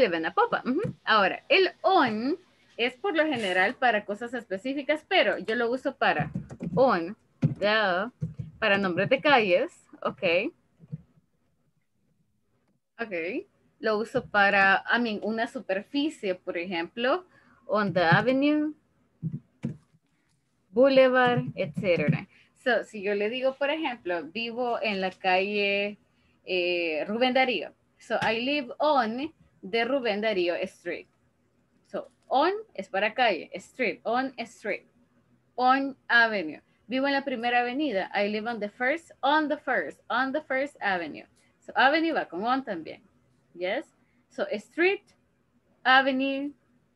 live in Apopa. Uh-huh. Ahora, el on es por lo general para cosas específicas, pero yo lo uso para on, yeah, para nombres de calles, okay. Ok, lo uso para, I mean, una superficie, por ejemplo, on the avenue, boulevard, etc. So, si yo le digo, por ejemplo, vivo en la calle Rubén Darío. So, I live on the Rubén Darío Street. So, on es para calle, street. On avenue. Vivo en la primera avenida. I live on the first, on the first avenue. So, avenue va con on también. Yes. So, street, avenue,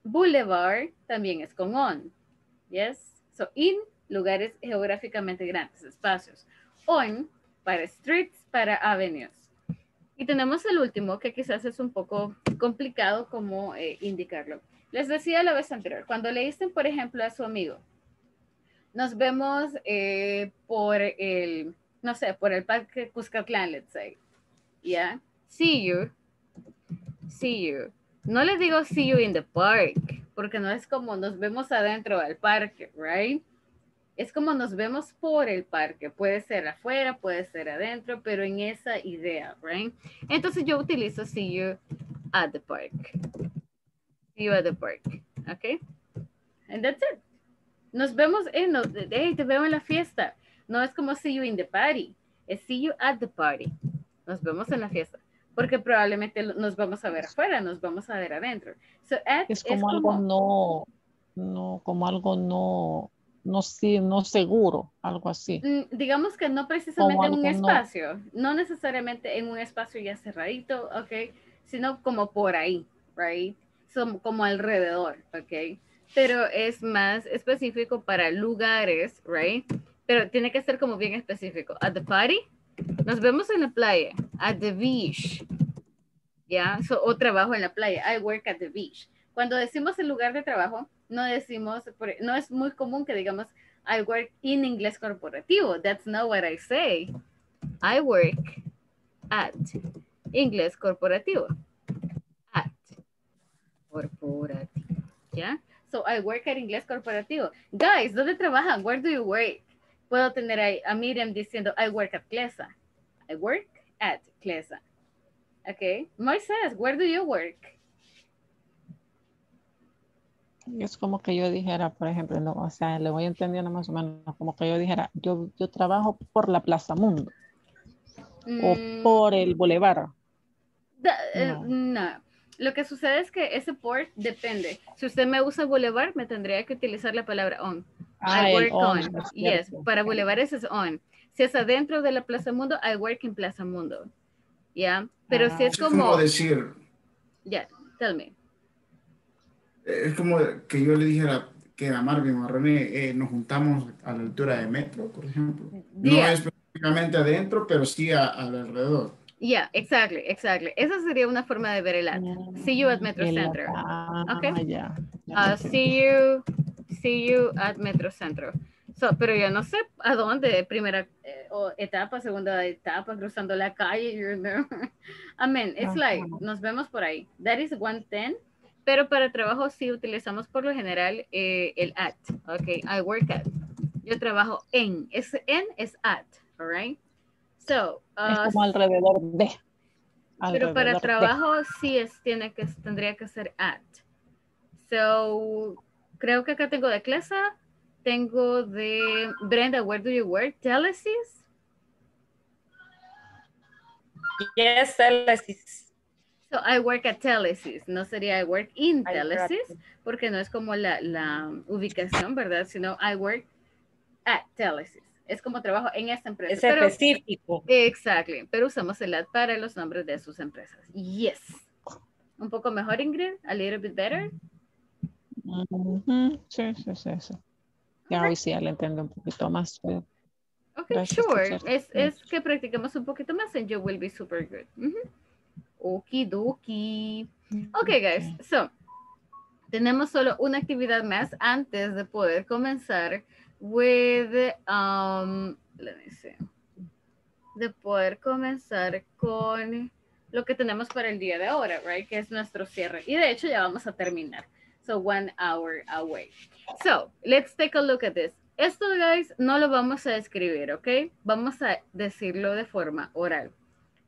boulevard también es con on. Yes. So, in, lugares geográficamente grandes, espacios. On, para streets, para avenues. Y tenemos el último, que quizás es un poco complicado como indicarlo. Les decía la vez anterior, cuando le dicen, por ejemplo, a su amigo, nos vemos por el, no sé, por el parque Cuscatlán, let's say. Yeah, see you. No les digo see you in the park, porque no es como nos vemos adentro del parque, right? Es como nos vemos por el parque. Puede ser afuera, puede ser adentro, pero en esa idea, right? Entonces yo utilizo see you at the park. See you at the park, okay? And that's it. Nos vemos, hey, te veo en la fiesta. No es como see you in the party, es see you at the party. Nos vemos en la fiesta, porque probablemente nos vamos a ver afuera, nos vamos a ver adentro. So, es como algo no seguro, algo así. Digamos que no precisamente en un espacio, no necesariamente en un espacio ya cerradito, ok, sino como por ahí, right, como alrededor, ok, pero es más específico para lugares, right, pero tiene que ser como bien específico. At the party, nos vemos en la playa, at the beach, ¿ya? So, o trabajo en la playa, I work at the beach. Cuando decimos el lugar de trabajo, no decimos, no es muy común que digamos, I work in Inglés Corporativo, that's not what I say. I work at Inglés Corporativo, ¿ya? So, I work at Inglés Corporativo. Guys, ¿dónde trabajan? Where do you work? Puedo tener a Miriam diciendo, I work at Clesa. I work at Clesa. Okay. Moisés, where do you work? Es como que yo dijera, por ejemplo, no, o sea, le voy entendiendo más o menos, como que yo dijera, yo trabajo por la Plaza Mundo o por el Boulevard. No. Lo que sucede es que ese por depende. Si usted me usa Boulevard, me tendría que utilizar la palabra on. I work on. Yes, para bulevares es on. Si es adentro de la Plaza Mundo, I work in Plaza Mundo. Ya, yeah. Pero si es como... ¿Cómo decir? Ya, yeah, tell me. Es como que yo le dijera que a Marvin o a René nos juntamos a la altura de Metro, por ejemplo. Yeah. No específicamente adentro, pero sí al alrededor. Yeah, exactly. Esa sería una forma de ver el at. See you at Metro Center. Okay. Yeah. See you at Metro Centro. So, pero yo no sé a dónde, primera etapa, segunda etapa, cruzando la calle, you know. I mean, it's like, nos vemos por ahí. That is 110, pero para trabajo sí utilizamos por lo general el at. Okay, I work at. Yo trabajo en. Ese en es at, all right? So, es como alrededor de. Pero para trabajo sí tendría que ser at. So, creo que acá tengo de Clesa, tengo de Brenda, where do you work? Telesis? Yes, Telesis. So I work at Telesis, no sería I work in Telesis, porque no es como la ubicación, ¿verdad? Sino I work at Telesis. Es como trabajo en esta empresa. Es específico. Exacto, pero usamos el ad para los nombres de sus empresas. Yes. Un poco mejor, Ingrid, a little bit better. Mm-hmm. Sí. Ya hoy sí ya lo entiendo un poquito más. Ok, gracias, sure. Es que practiquemos un poquito más and you will be super good. Mm-hmm. Okie dokie. Ok, guys. So, tenemos solo una actividad más antes de poder comenzar with, let me see, de poder comenzar con lo que tenemos para el día de ahora, right? Que es nuestro cierre. Y de hecho ya vamos a terminar. So 1 hour away. So let's take a look at this. Esto, guys, no lo vamos a escribir, ¿ok? Vamos a decirlo de forma oral.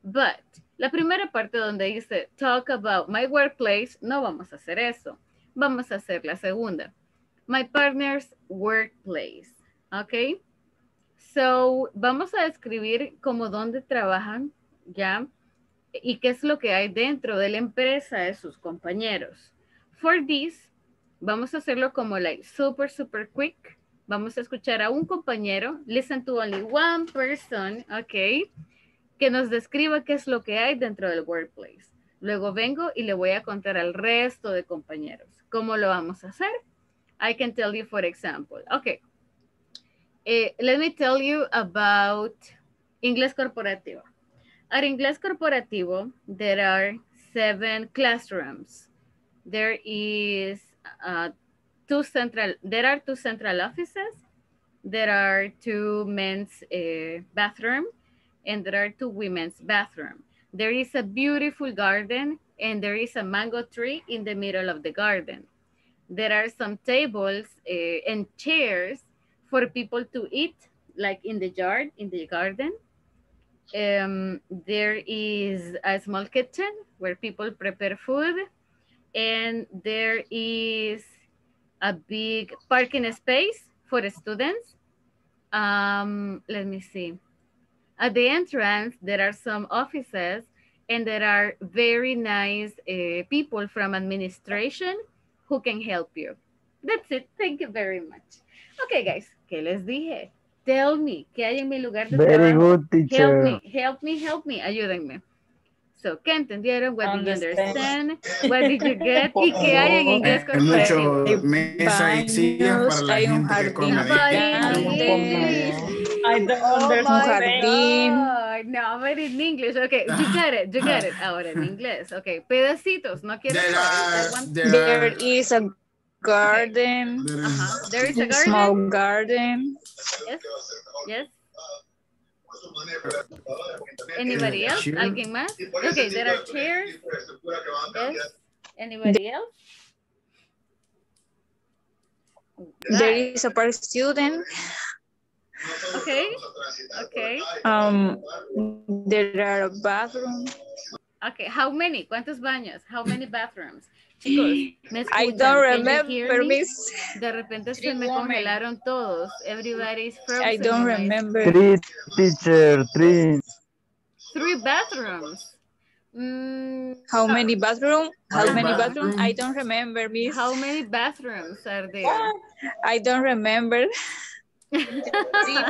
But la primera parte donde dice talk about my workplace, no vamos a hacer eso. Vamos a hacer la segunda. My partner's workplace, ¿ok? So vamos a describir como dónde trabajan, ¿ya? Y qué es lo que hay dentro de la empresa de sus compañeros. For this, vamos a hacerlo como like super quick. Vamos a escuchar a un compañero, listen to only one person, ok, que nos describa qué es lo que hay dentro del workplace. Luego vengo y le voy a contar al resto de compañeros. ¿Cómo lo vamos a hacer? I can tell you, for example. Ok. Let me tell you about Inglés Corporativo. At Inglés Corporativo, there are 7 classrooms. There is 2 central offices. There are 2 men's bathroom, and there are 2 women's bathroom. There is a beautiful garden, and there is a mango tree in the middle of the garden. There are some tables and chairs for people to eat, like in the yard, in the garden. There is a small kitchen where people prepare food. And there is a big parking space for the students. Let me see. At the entrance, there are some offices and there are very nice people from administration who can help you. That's it. Thank you very much. Okay, guys. ¿Qué les dije? Tell me. ¿Qué hay en mi lugar de trabajo? Very good, teacher. Help me. Ayúdenme. So, ¿qué entendieron? What did you understand? What did you get? ¿Y qué hay en inglés corporativo? Hay mucho mesa y sillas para la gente que come. I don't understand. No, but in English. Okay, you got it. Ahora en inglés. Okay, pedacitos. No quiero. There is a garden. Okay. There is a garden. Small garden. Yes. Anybody else? ¿Alguien más? Okay, there are chairs. Yes. Anybody else? There is a park student. Okay. There are a bathroom. Okay, how many? ¿Cuántos baños? How many bathrooms? Chicos, ¿me escuchan? I don't remember, miss. De repente se me congelaron todos. Everybody's frozen. I don't remember. 3, teacher. 3 bathrooms. How many bathrooms? How many bathrooms? I don't remember, miss. How many bathrooms are there? I don't remember. 3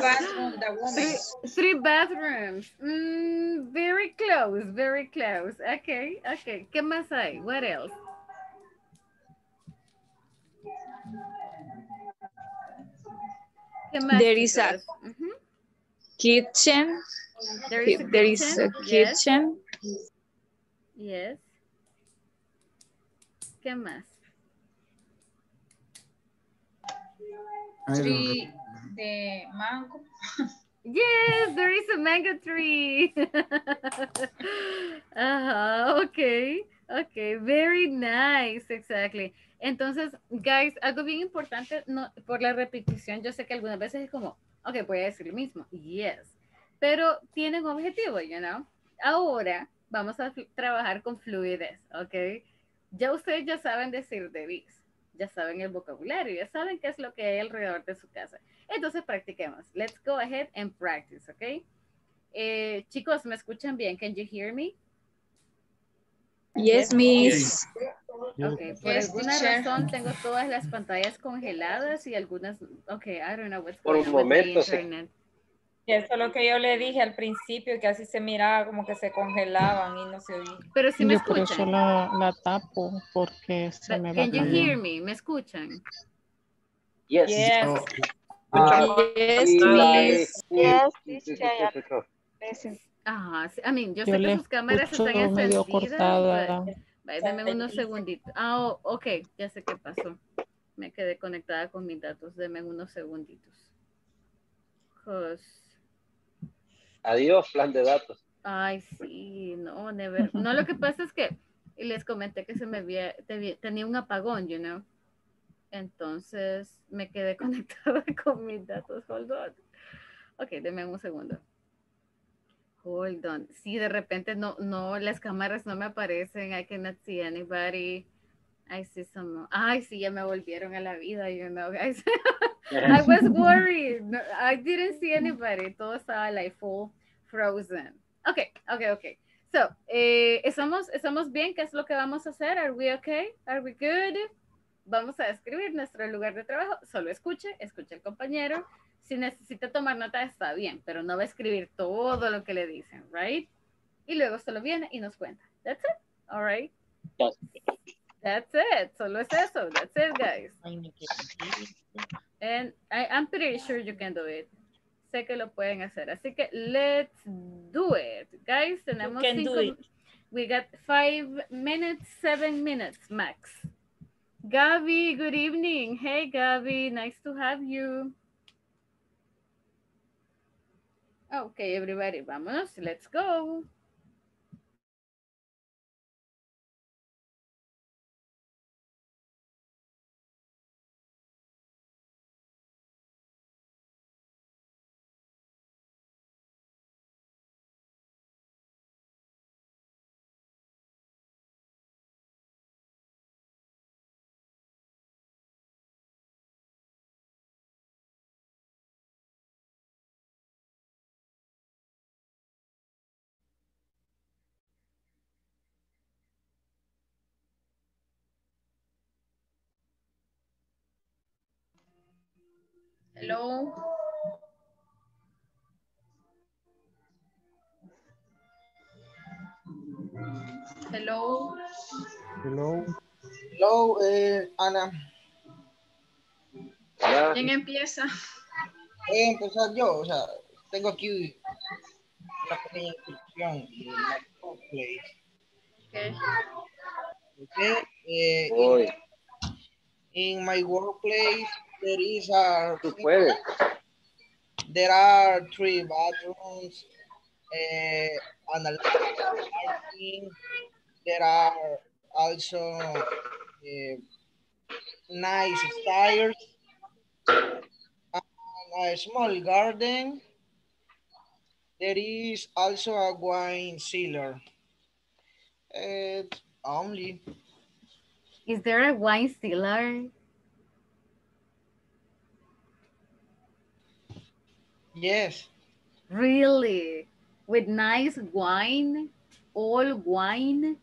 bathrooms. The woman. 3 bathrooms. Very close. Okay. ¿Qué más hay? What else? There is a kitchen. There is a kitchen. Yes. ¿Qué más? 3 the mango. Yes, there is a mango tree. Okay, very nice, exactly. Entonces, guys, algo bien importante, no, por la repetición, yo sé que algunas veces es como, ok, voy a decir lo mismo, yes, pero tienen un objetivo, you know. Ahora, vamos a trabajar con fluidez, ¿ok? Ya ustedes ya saben decir debís, ya saben el vocabulario, ya saben qué es lo que hay alrededor de su casa. Entonces practiquemos. Let's go ahead and practice, ¿ok? Chicos, ¿me escuchan bien? Can you hear me? Yes, miss. Okay, por alguna razón tengo todas las pantallas congeladas y algunas... Okay, I don't know what's going on with the internet. Eso es lo que yo le dije al principio, que así se miraba como que se congelaban y no se oía. Pero si me escuchan. Yo por eso la tapo porque se me va a... Can you hear me? ¿Me escuchan? Yes. Yes. Oh. Yes, miss. Yes, ajá, I mean, yo sé que sus cámaras están encendidas. Dame unos segunditos. Ah, ok, ya sé qué pasó. Me quedé conectada con mis datos. Deme unos segunditos. Adiós, plan de datos. Ay, sí, no, never. No, lo que pasa es que les comenté que se me había, tenía un apagón, you know. Entonces me quedé conectada con mis datos. Hold on. Ok, deme un segundo. Hold on. Sí, de repente no, las cámaras no me aparecen. I cannot see anybody. I see someone. Ay, sí, ya me volvieron a la vida, you know, guys. I was worried. No, I didn't see anybody. Todo estaba like full frozen. Okay. So, ¿estamos bien? ¿Qué es lo que vamos a hacer? Are we okay? Are we good? Vamos a escribir nuestro lugar de trabajo. Solo escuche al compañero. Si necesita tomar nota, está bien, pero no va a escribir todo lo que le dicen, right? Y luego solo viene y nos cuenta. That's it, all right? That's it, solo es eso. That's it, guys. And I'm pretty sure you can do it. Sé que lo pueden hacer, así que let's do it. Guys, tenemos 5. We got 5 minutes, 7 minutes max. Gaby, good evening. Hey, Gaby, nice to have you. Ok, everybody, vámonos, let's go. Hello. Hello. Hello. Hello, Ana. Hola. ¿Quién empieza? Voy a empezar yo, o sea, tengo aquí una pequeña instrucción. Okay. In my workplace, there are 3 bathrooms, and a parking. There are also nice stairs, and a small garden. There is also a wine cellar. Only. Is there a wine cellar? Yes. Really? With nice wine? All wine?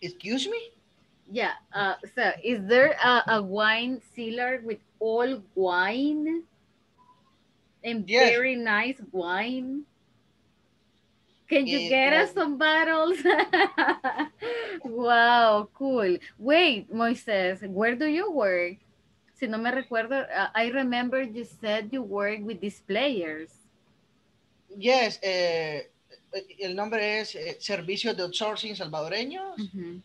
Excuse me? Yeah. So is there a wine cellar with all wine? And yes. Very nice wine? Can you get us some bottles? Wow, cool. Wait, Moises, where do you work? Si no me recuerdo, I remember you said you work with displayers. Yes, el nombre es Servicios de Outsourcing Salvadoreños. Uh-huh.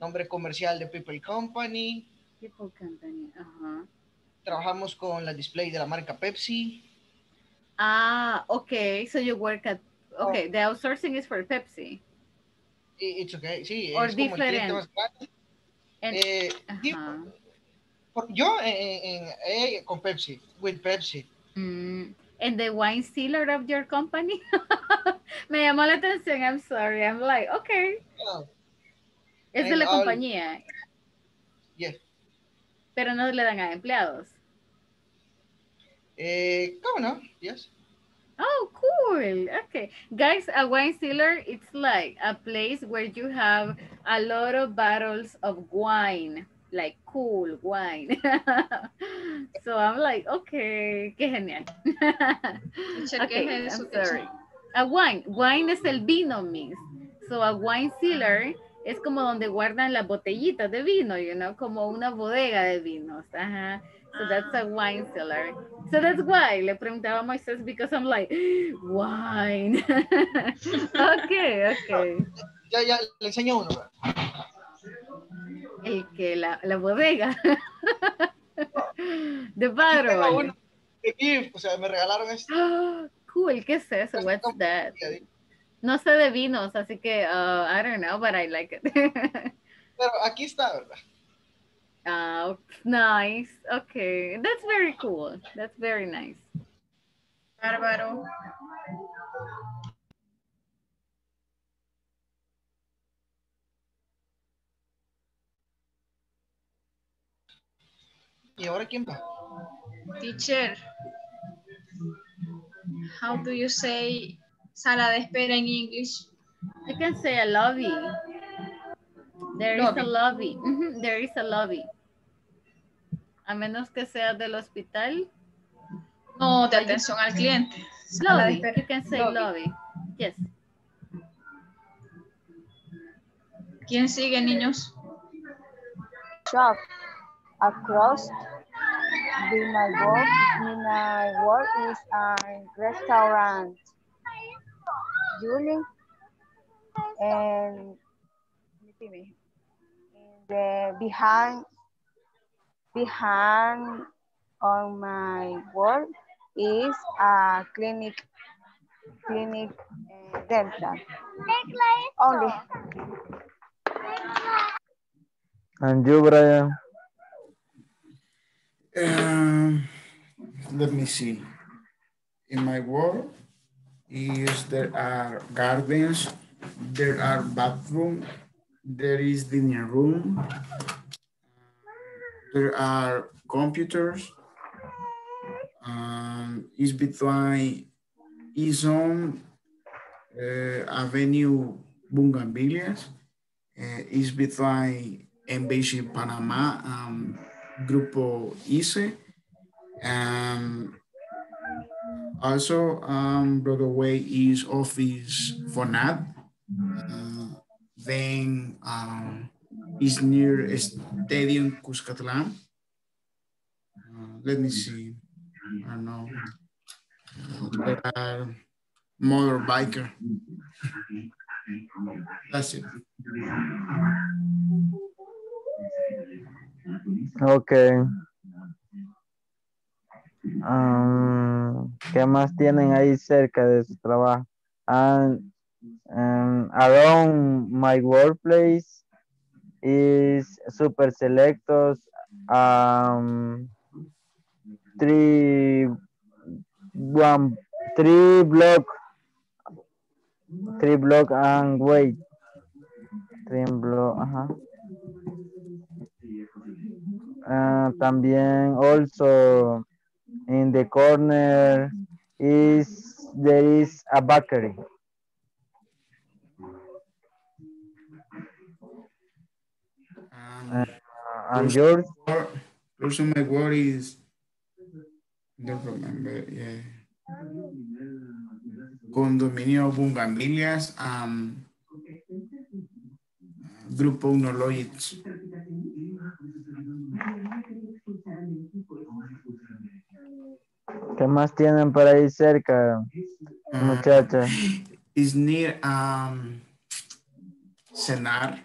Nombre comercial de People Company. People Company, ajá. Trabajamos con la display de la marca Pepsi. Ah, okay, so you work at... Okay, the outsourcing is for Pepsi. It's okay, sí. Or different. Yo con Pepsi, with Pepsi. And the wine sealer of your company? Me llamó la atención, I'm sorry. I'm like, okay. Yeah. Es and de la compañía. Yes. Yeah. Pero no le dan a empleados. ¿Cómo no? Yes. Oh, cool. Okay. Guys, a wine cellar, it's like a place where you have a lot of bottles of wine, like cool wine. So I'm like, okay, qué genial. Okay, I'm sorry. A wine. Wine es el vino mix. So a wine cellar es como donde guardan las botellitas de vino, you know, como una bodega de vinos. Ajá. So that's a wine cellar. So that's why le preguntaba a Moisés, because I'm like, wine. Okay, okay. Ya, le enseño uno. El que, la bodega. The bottle. O sea, me regalaron esto. Oh, cool, ¿qué es eso? What's that? No sé de vinos, así que, I don't know, but I like it. Pero aquí está, ¿verdad? Nice. Okay, that's very cool. That's very nice. Bárbaro. ¿Y ahora quién va? Teacher, how do you say sala de espera in English? I can say a lobby. There is a lobby. Mm-hmm. There is a lobby. A menos que sea del hospital. No, de atención al cliente. Lobby. You can say lobby. Yes. ¿Quién sigue, niños? Shop. Across my work is a restaurant. Julie. And the behind on my work is a clinic dental. Only. And you, Brian? Let me see. In my work is there are gardens, there are bathrooms, there is dining room, there are computers, is between Izon Avenue Bungambillas, is between Embassy Panamá and Grupo ICE, and also Broadway is office for NAD. Then is near Estadio Cuscatlán. Let me see. I don't know. There are motorbiker. That's it. Okay. ¿Qué más tienen ahí cerca de su trabajo? Around my workplace is super selectos, 3 block and wait. 3 block, ajá. También also in the corner there is a bakery. And yours? Also my word is, don't remember, yeah. Condominio Bungambillas, Grupo Unologics. ¿Qué más tienen por ahí cerca, muchachas? Is near cenar.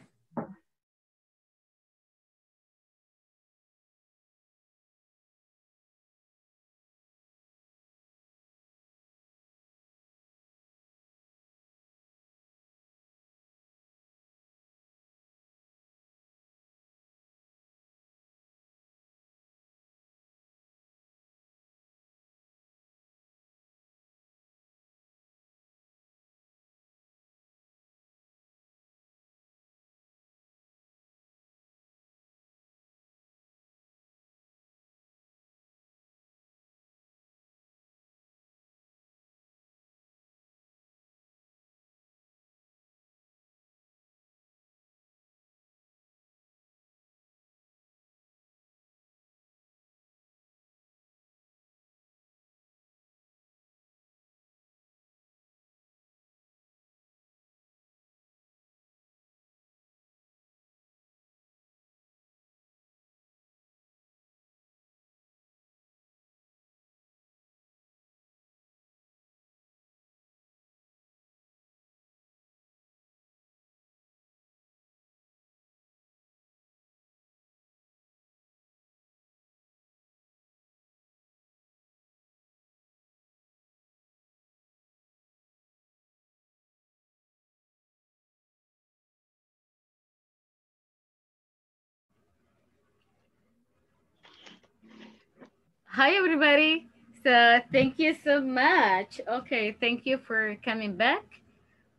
Hi, everybody. So thank you so much. Okay, thank you for coming back.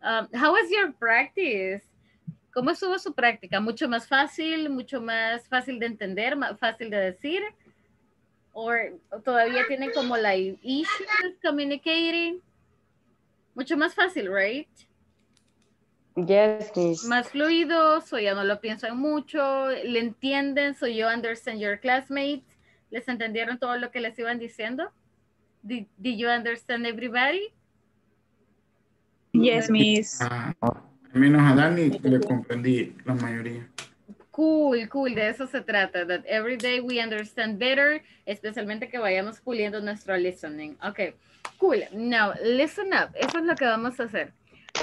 How was your practice? ¿Cómo estuvo su práctica? Mucho más fácil de entender, más fácil de decir? Or todavía tienen como la issues communicating? Mucho más fácil, right? Yes, please. Más fluido, so ya no lo piensan mucho, le entienden, so you understand your classmates, les entendieron todo lo que les iban diciendo. Did you understand everybody? Yes, miss. Menos a Dani, que le comprendí la mayoría. Cool, cool, de eso se trata, that every day we understand better, especialmente que vayamos puliendo nuestro listening. Ok, cool, now listen up, eso es lo que vamos a hacer.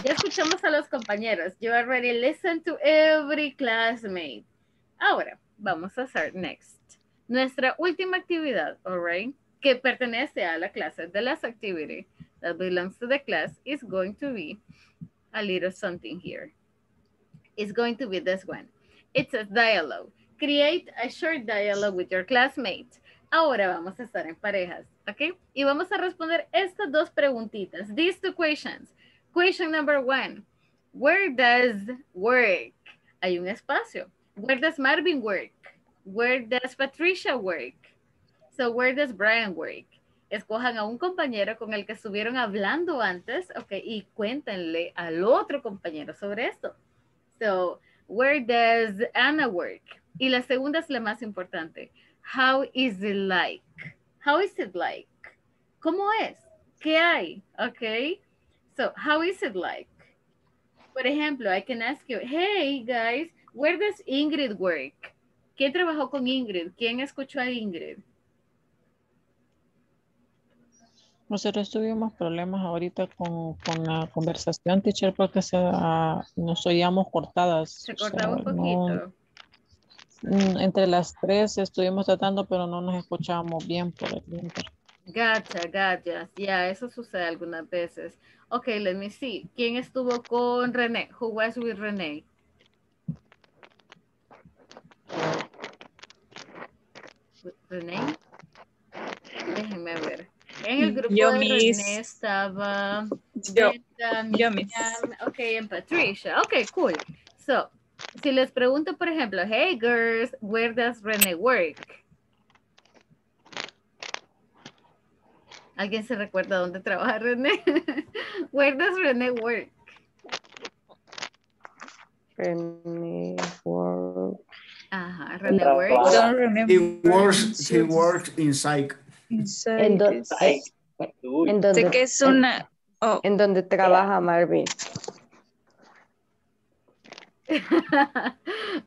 Ya escuchamos a los compañeros, you already listened to every classmate. Ahora, vamos a hacer next. Nuestra última actividad, all right, que pertenece a la clase, the last activity that belongs to the class is going to be a little something here. It's going to be this one. It's a dialogue. Create a short dialogue with your classmates. Ahora vamos a estar en parejas, ¿ok? Y vamos a responder estas dos preguntitas. These two questions. Question number one. Where does work? Hay un espacio. Where does Marvin work? Where does Patricia work? So where does Brian work? Escojan a un compañero con el que estuvieron hablando antes, ok, y cuéntenle al otro compañero sobre esto. So, where does Anna work? Y la segunda es la más importante. How is it like? How is it like? ¿Cómo es? ¿Qué hay? Ok. So, how is it like? Por ejemplo, I can ask you, hey guys, where does Ingrid work? ¿Quién trabajó con Ingrid? ¿Quién escuchó a Ingrid? Nosotros tuvimos problemas ahorita con la conversación, teacher, porque nos oíamos cortadas. Se cortaba un poquito. No, entre las tres estuvimos tratando, pero no nos escuchábamos bien por el tiempo. Gotcha, gotcha. Yeah, eso sucede algunas veces. Ok, let me see. ¿Quién estuvo con René? Who was with René? ¿René? Déjenme ver. En el grupo yo de René estaba... Yo miss. Ok, en Patricia. Ok, cool. So, si les pregunto, por ejemplo, hey girls, where does René work? ¿Alguien se recuerda dónde trabaja René? Where does René work? René work. Ajá, René work. Don't remember. He works in psych. En donde trabaja Marvin.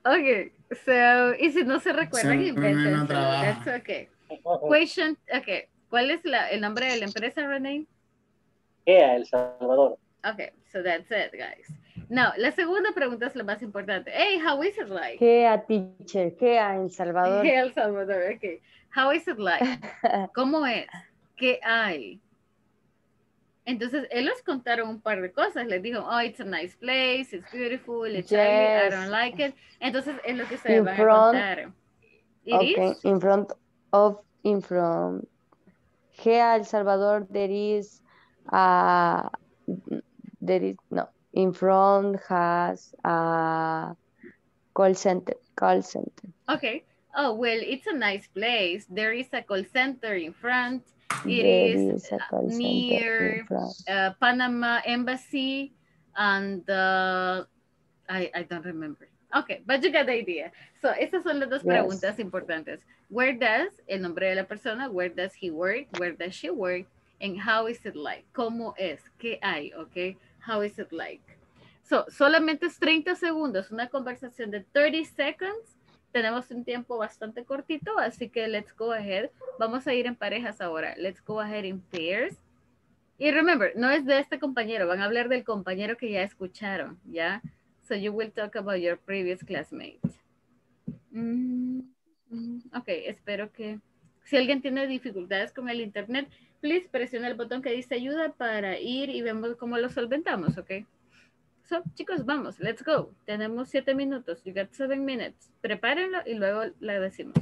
Okay, so, y si no se recuerdan, inventan. That's okay. Question, okay. ¿Cuál es el nombre de la empresa, René? El Salvador. Okay, so that's it, guys. No, la segunda pregunta es la más importante. Hey, how is it like? ¿Qué a teacher? ¿Qué a El Salvador? ¿Qué a El Salvador? Okay. How is it like? ¿Cómo es? ¿Qué hay? Entonces, ellos contaron un par de cosas. Les dijo, oh, it's a nice place, it's beautiful, it's shiny, I don't like it. Entonces, es lo que se van a contar. In front of, here El Salvador, in front has a call center. Okay. Oh, well, it's a nice place. There is a call center in front. It is near Panama Embassy and I don't remember. Okay, but you get the idea. So, estas son las dos preguntas importantes. Where does, el nombre de la persona, where does he work, where does she work, and how is it like? ¿Cómo es? ¿Qué hay? Okay, how is it like? So, solamente es 30 segundos, una conversación de 30 seconds. Tenemos un tiempo bastante cortito, así que let's go ahead. Vamos a ir en parejas ahora. Let's go ahead in pairs. Y remember, no es de este compañero. Van a hablar del compañero que ya escucharon, ¿ya? So you will talk about your previous classmate. Ok, espero que... Si alguien tiene dificultades con el internet, please presiona el botón que dice ayuda para ir y vemos cómo lo solventamos, ¿ok? So, chicos, vamos, let's go. Tenemos 7 minutos. You got 7 minutes. Prepárenlo y luego la decimos.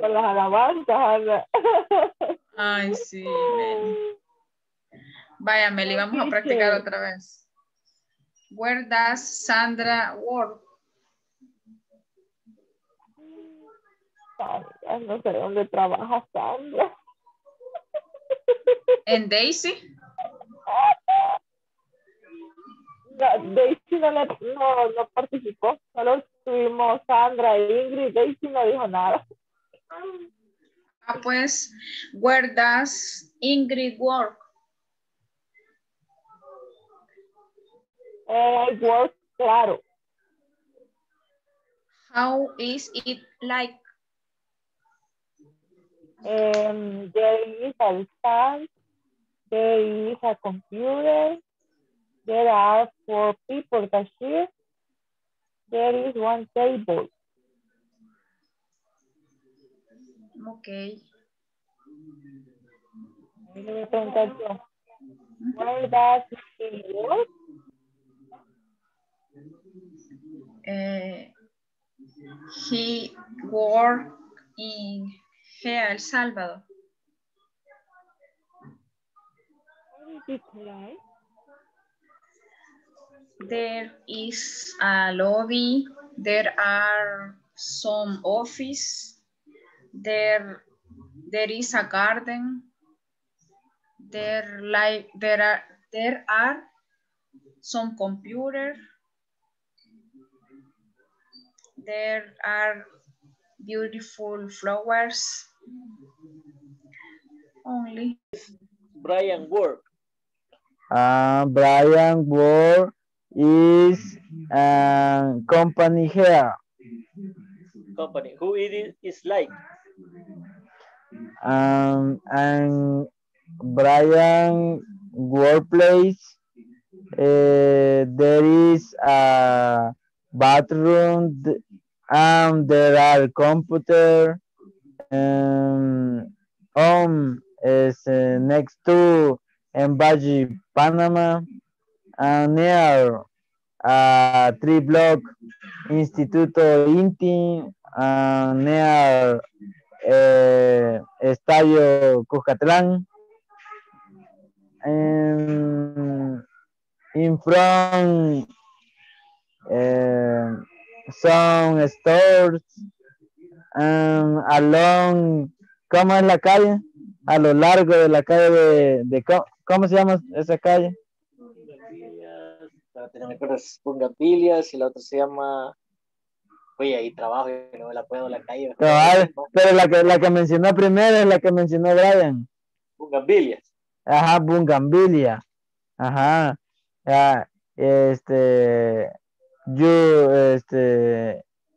con las alabanzas, Ana. Ay, sí, Meli. Vaya, Meli, vamos a practicar otra vez. Where does Sandra work? No sé dónde trabaja Sandra. ¿En Daisy? No, Daisy no participó. Solo tuvimos Sandra e Ingrid. Daisy no dijo nada. Ah, pues, where does Ingrid work? Work, claro. How is it like? There is a stand, there is a computer, there are 4 people cashier, there is 1 table. Okay. Where does it work? He worked in El Salvador. There is a lobby. There are some office. There is a garden. There are some computer. There are beautiful flowers. Only Brian work. Brian work is company here. Company. Who it is like? And Brian workplace. There is a bathroom. There are computer is next to Embajada Panamá and near 3 block Instituto Inti and near Estadio Cuscatlán and in front some stores along, ¿cómo es la calle? A lo largo de la calle de ¿cómo se llama esa calle? Pungampilias y la otra se llama, oye, ahí trabajo y no me la puedo la calle. Pero la que mencionó primero es la que mencionó Brian. Pungambilias. Ajá, Bungambilia. Ajá.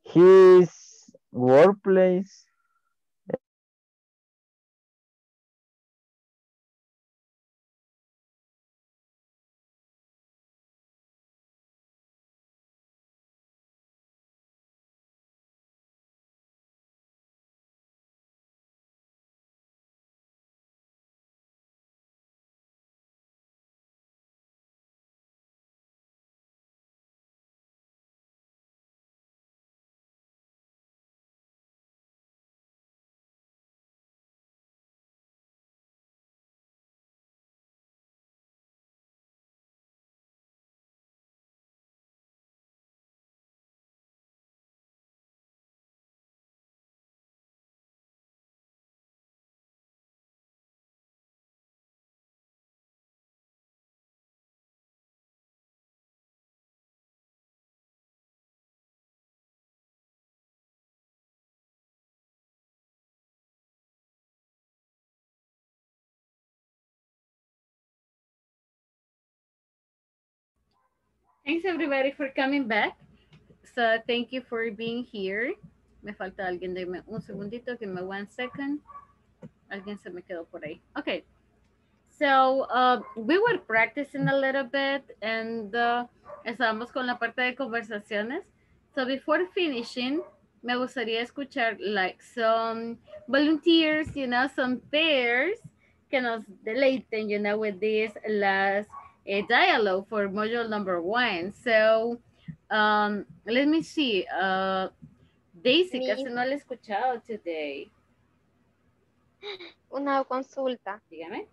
His workplace. Thanks everybody for coming back. So thank you for being here. Me falta alguien, dame un segundito, give me 1 second. Alguien se me quedó por ahí. Okay, so we were practicing a little bit and estábamos con la parte de conversaciones. So before finishing, me gustaría escuchar like some volunteers, you know, some pairs que nos deleiten, you know, with these last dialogue for module number 1. So, let me see. Daisy, casi no la he escuchado today. Una consulta. Dígame.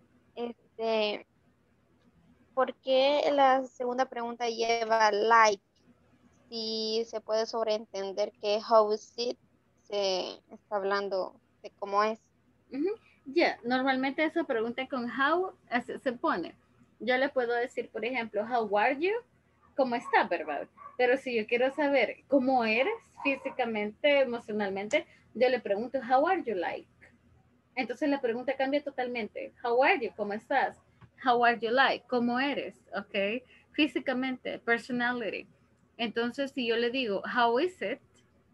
¿Por qué la segunda pregunta lleva like? Si se puede sobreentender que house it se está hablando de cómo es. Ya, normalmente esa pregunta con how se pone. Yo le puedo decir, por ejemplo, how are you? ¿Cómo estás, verdad? Pero si yo quiero saber cómo eres físicamente, emocionalmente, yo le pregunto, how are you like? Entonces la pregunta cambia totalmente. How are you? ¿Cómo estás? How are you like? ¿Cómo eres? ¿Ok? Físicamente, personality. Entonces si yo le digo, how is it?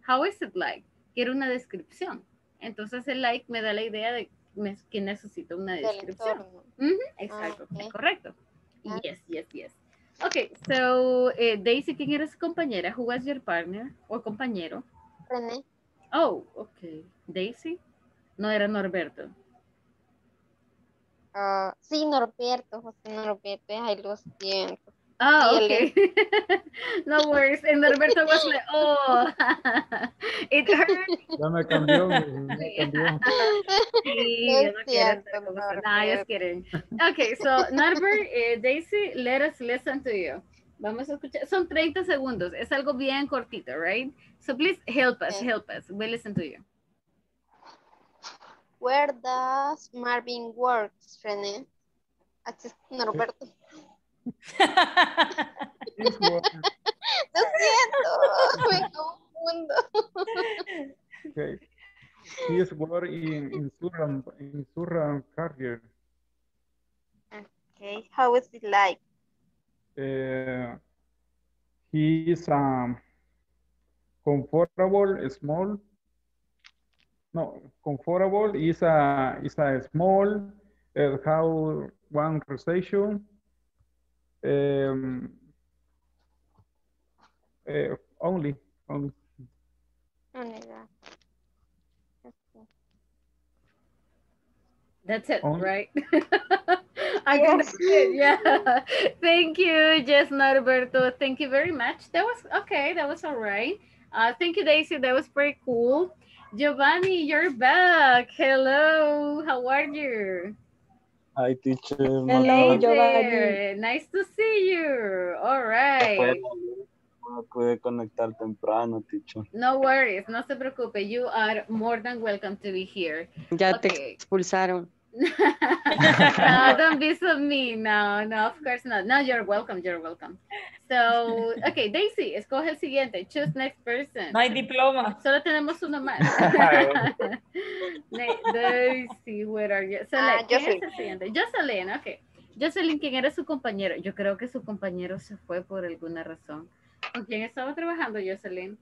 How is it like? Quiero una descripción. Entonces el like me da la idea de que necesito una descripción. Exacto, okay. Correcto. Yes, yes, yes. Okay, so Daisy, ¿quién era su compañera? Who was your partner o compañero? René. Oh, okay. Daisy. No era Norberto. Sí, Norberto, José Norberto. Ay, lo siento. Ah, oh, okay. No worries. And Norberto was like, oh, it hurt. Ya me cambió. Sí, yo no quiero estar como Norberto. No, just kidding. Okay, so Norbert, Daisy, let us listen to you. Vamos a escuchar. Son 30 segundos. Es algo bien cortito, right? So please help us, help us. We listen to you. Where does Marvin work, René? Norberto. Lo siento, me confundo. Okay. He is working in Surram Carrier. Okay, how is it like? He is comfortable, small. No, comfortable is a small how one conversation. Only. That's it, only. Right? I yes. It, yeah. Thank you, Jess Norberto. Thank you very much. That was okay. That was all right. Thank you, Daisy. That was pretty cool. Giovanni, you're back. Hello. How are you? Hi, teacher. Hello, Giovanni. Nice to see you. All right. No pude conectar temprano, teacher. No worries. No se preocupe. You are more than welcome to be here. Ya te expulsaron. No, don't be so mean. No, no, of course not. No, you're welcome. You're welcome. So, okay, Daisy, escoge el siguiente. Choose next person. No hay diploma. Solo tenemos uno más. Daisy, where are you? So, ¿quién es el siguiente? Jocelyn, okay. Jocelyn, ¿quién era su compañero? Yo creo que su compañero se fue por alguna razón. ¿Con quién estaba trabajando, Jocelyn?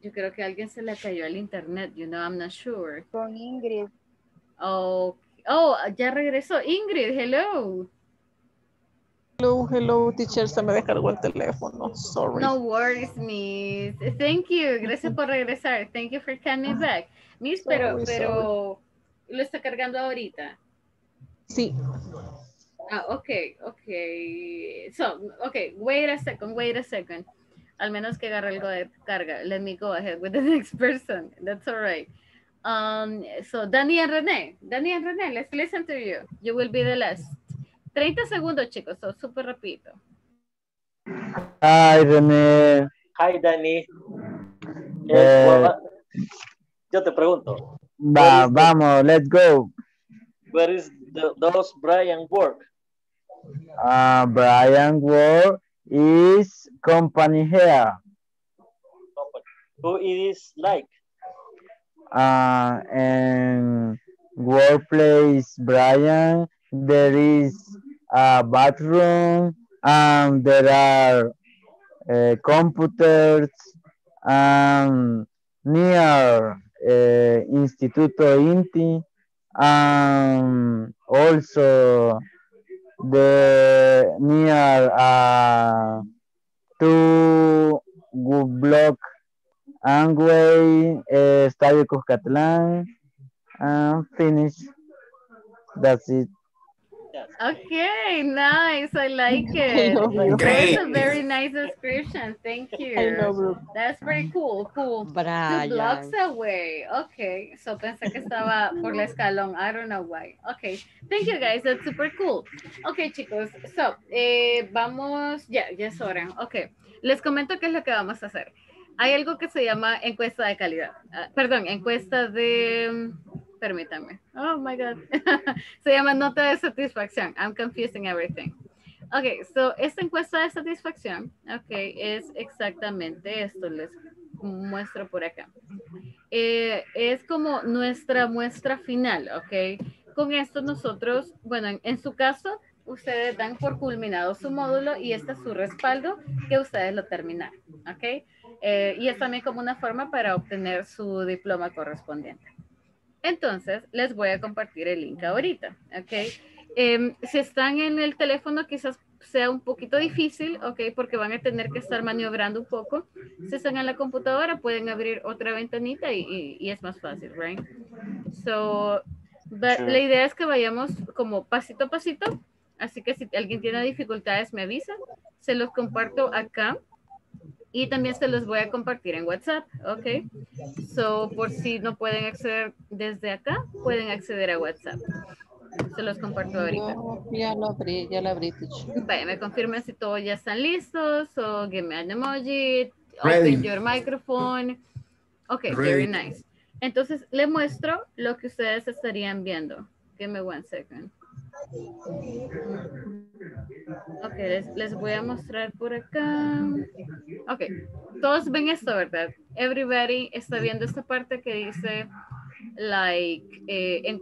Yo creo que a alguien se le cayó el internet, you know, I'm not sure. Con Ingrid. Oh, ya regresó. Ingrid, hello. Hello, teacher, se me descargó el teléfono, sorry. No worries, miss. Thank you, gracias por regresar. Thank you for coming back. Miss, sorry, pero lo está cargando ahorita. Sí. Ah, ok. So, ok, wait a second. Al menos que agarre algo de carga. Let me go ahead with the next person. That's all right. So, Dani and René, let's listen to you. You will be the last. 30 segundos, chicos. So, super rapidito. Hi, René. Hi, Dani. Yo te pregunto. Vamos, let's go. Where is does Brian work? Brian work is company here. Who is like? And workplace Brian, there is a bathroom and there are computers and near Instituto Inti and also the near two block Angway, Estadio Cuscatlán, and finish. That's it. Okay, nice. I like it. Great. That's a very nice description. Thank you. I know, bro. That's very cool. Cool. Brian. 2 blocks away. Okay. So pensé que estaba por la escalón. I don't know why. Okay. Thank you, guys. That's super cool. Okay, chicos. So, vamos. Ya es hora. Okay. Les comento qué es lo que vamos a hacer. Hay algo que se llama encuesta de calidad. Perdón, encuesta de... Permítame. Oh my God. Se llama nota de satisfacción. I'm confusing everything. Okay, so esta encuesta de satisfacción, okay, es exactamente esto. Les muestro por acá. Es como nuestra muestra final, okay. Con esto nosotros, bueno, en su caso, ustedes dan por culminado su módulo y este es su respaldo que ustedes lo terminaron, okay. Y es también como una forma para obtener su diploma correspondiente. Entonces, les voy a compartir el link ahorita, ¿ok? Si están en el teléfono, quizás sea un poquito difícil, ¿ok? Porque van a tener que estar maniobrando un poco. Si están en la computadora, pueden abrir otra ventanita y es más fácil, ¿right? So, but la idea es que vayamos como pasito a pasito. Así que si alguien tiene dificultades, me avisan. Se los comparto acá. Y también se los voy a compartir en WhatsApp, ¿ok? So, por si no pueden acceder desde acá, pueden acceder a WhatsApp. Se los comparto ahorita. Ya lo abrí. Vaya, me confirmen si todos ya están listos. So, give me an emoji. Open your microphone. Ok, very nice. Entonces, le muestro lo que ustedes estarían viendo. Give me one second. Ok, les voy a mostrar por acá. Ok, todos ven esto, ¿verdad? Everybody está viendo esta parte que dice, like,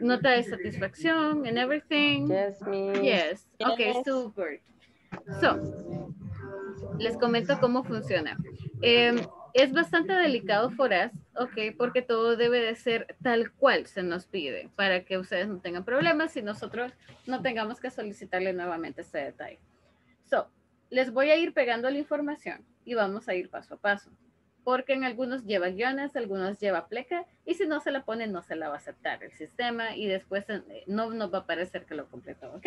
nota de satisfacción and everything. Yes, miss. Yes. Ok, super. So, les comento cómo funciona. Es bastante delicado, Foraz, ok, porque todo debe de ser tal cual se nos pide para que ustedes no tengan problemas y nosotros no tengamos que solicitarle nuevamente este detalle. So, les voy a ir pegando la información y vamos a ir paso a paso, porque en algunos lleva guiones, algunos lleva pleca y si no se la ponen no se la va a aceptar el sistema y después no nos va a parecer que lo completó, ok.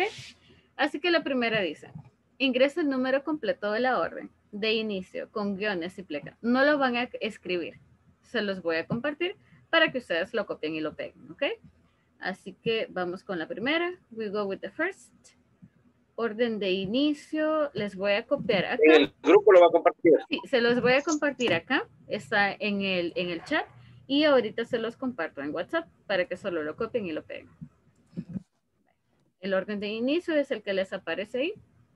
Así que la primera dice, ingresa el número completo de la orden de inicio con guiones y pleca. No lo van a escribir. Se los voy a compartir para que ustedes lo copien y lo peguen, ¿ok? Así que vamos con la primera. We go with the first. Orden de inicio. Les voy a copiar acá. ¿El grupo lo va a compartir? Sí, se los voy a compartir acá. Está en el chat. Y ahorita se los comparto en WhatsApp para que solo lo copien y lo peguen. El orden de inicio es el que les aparece ahí.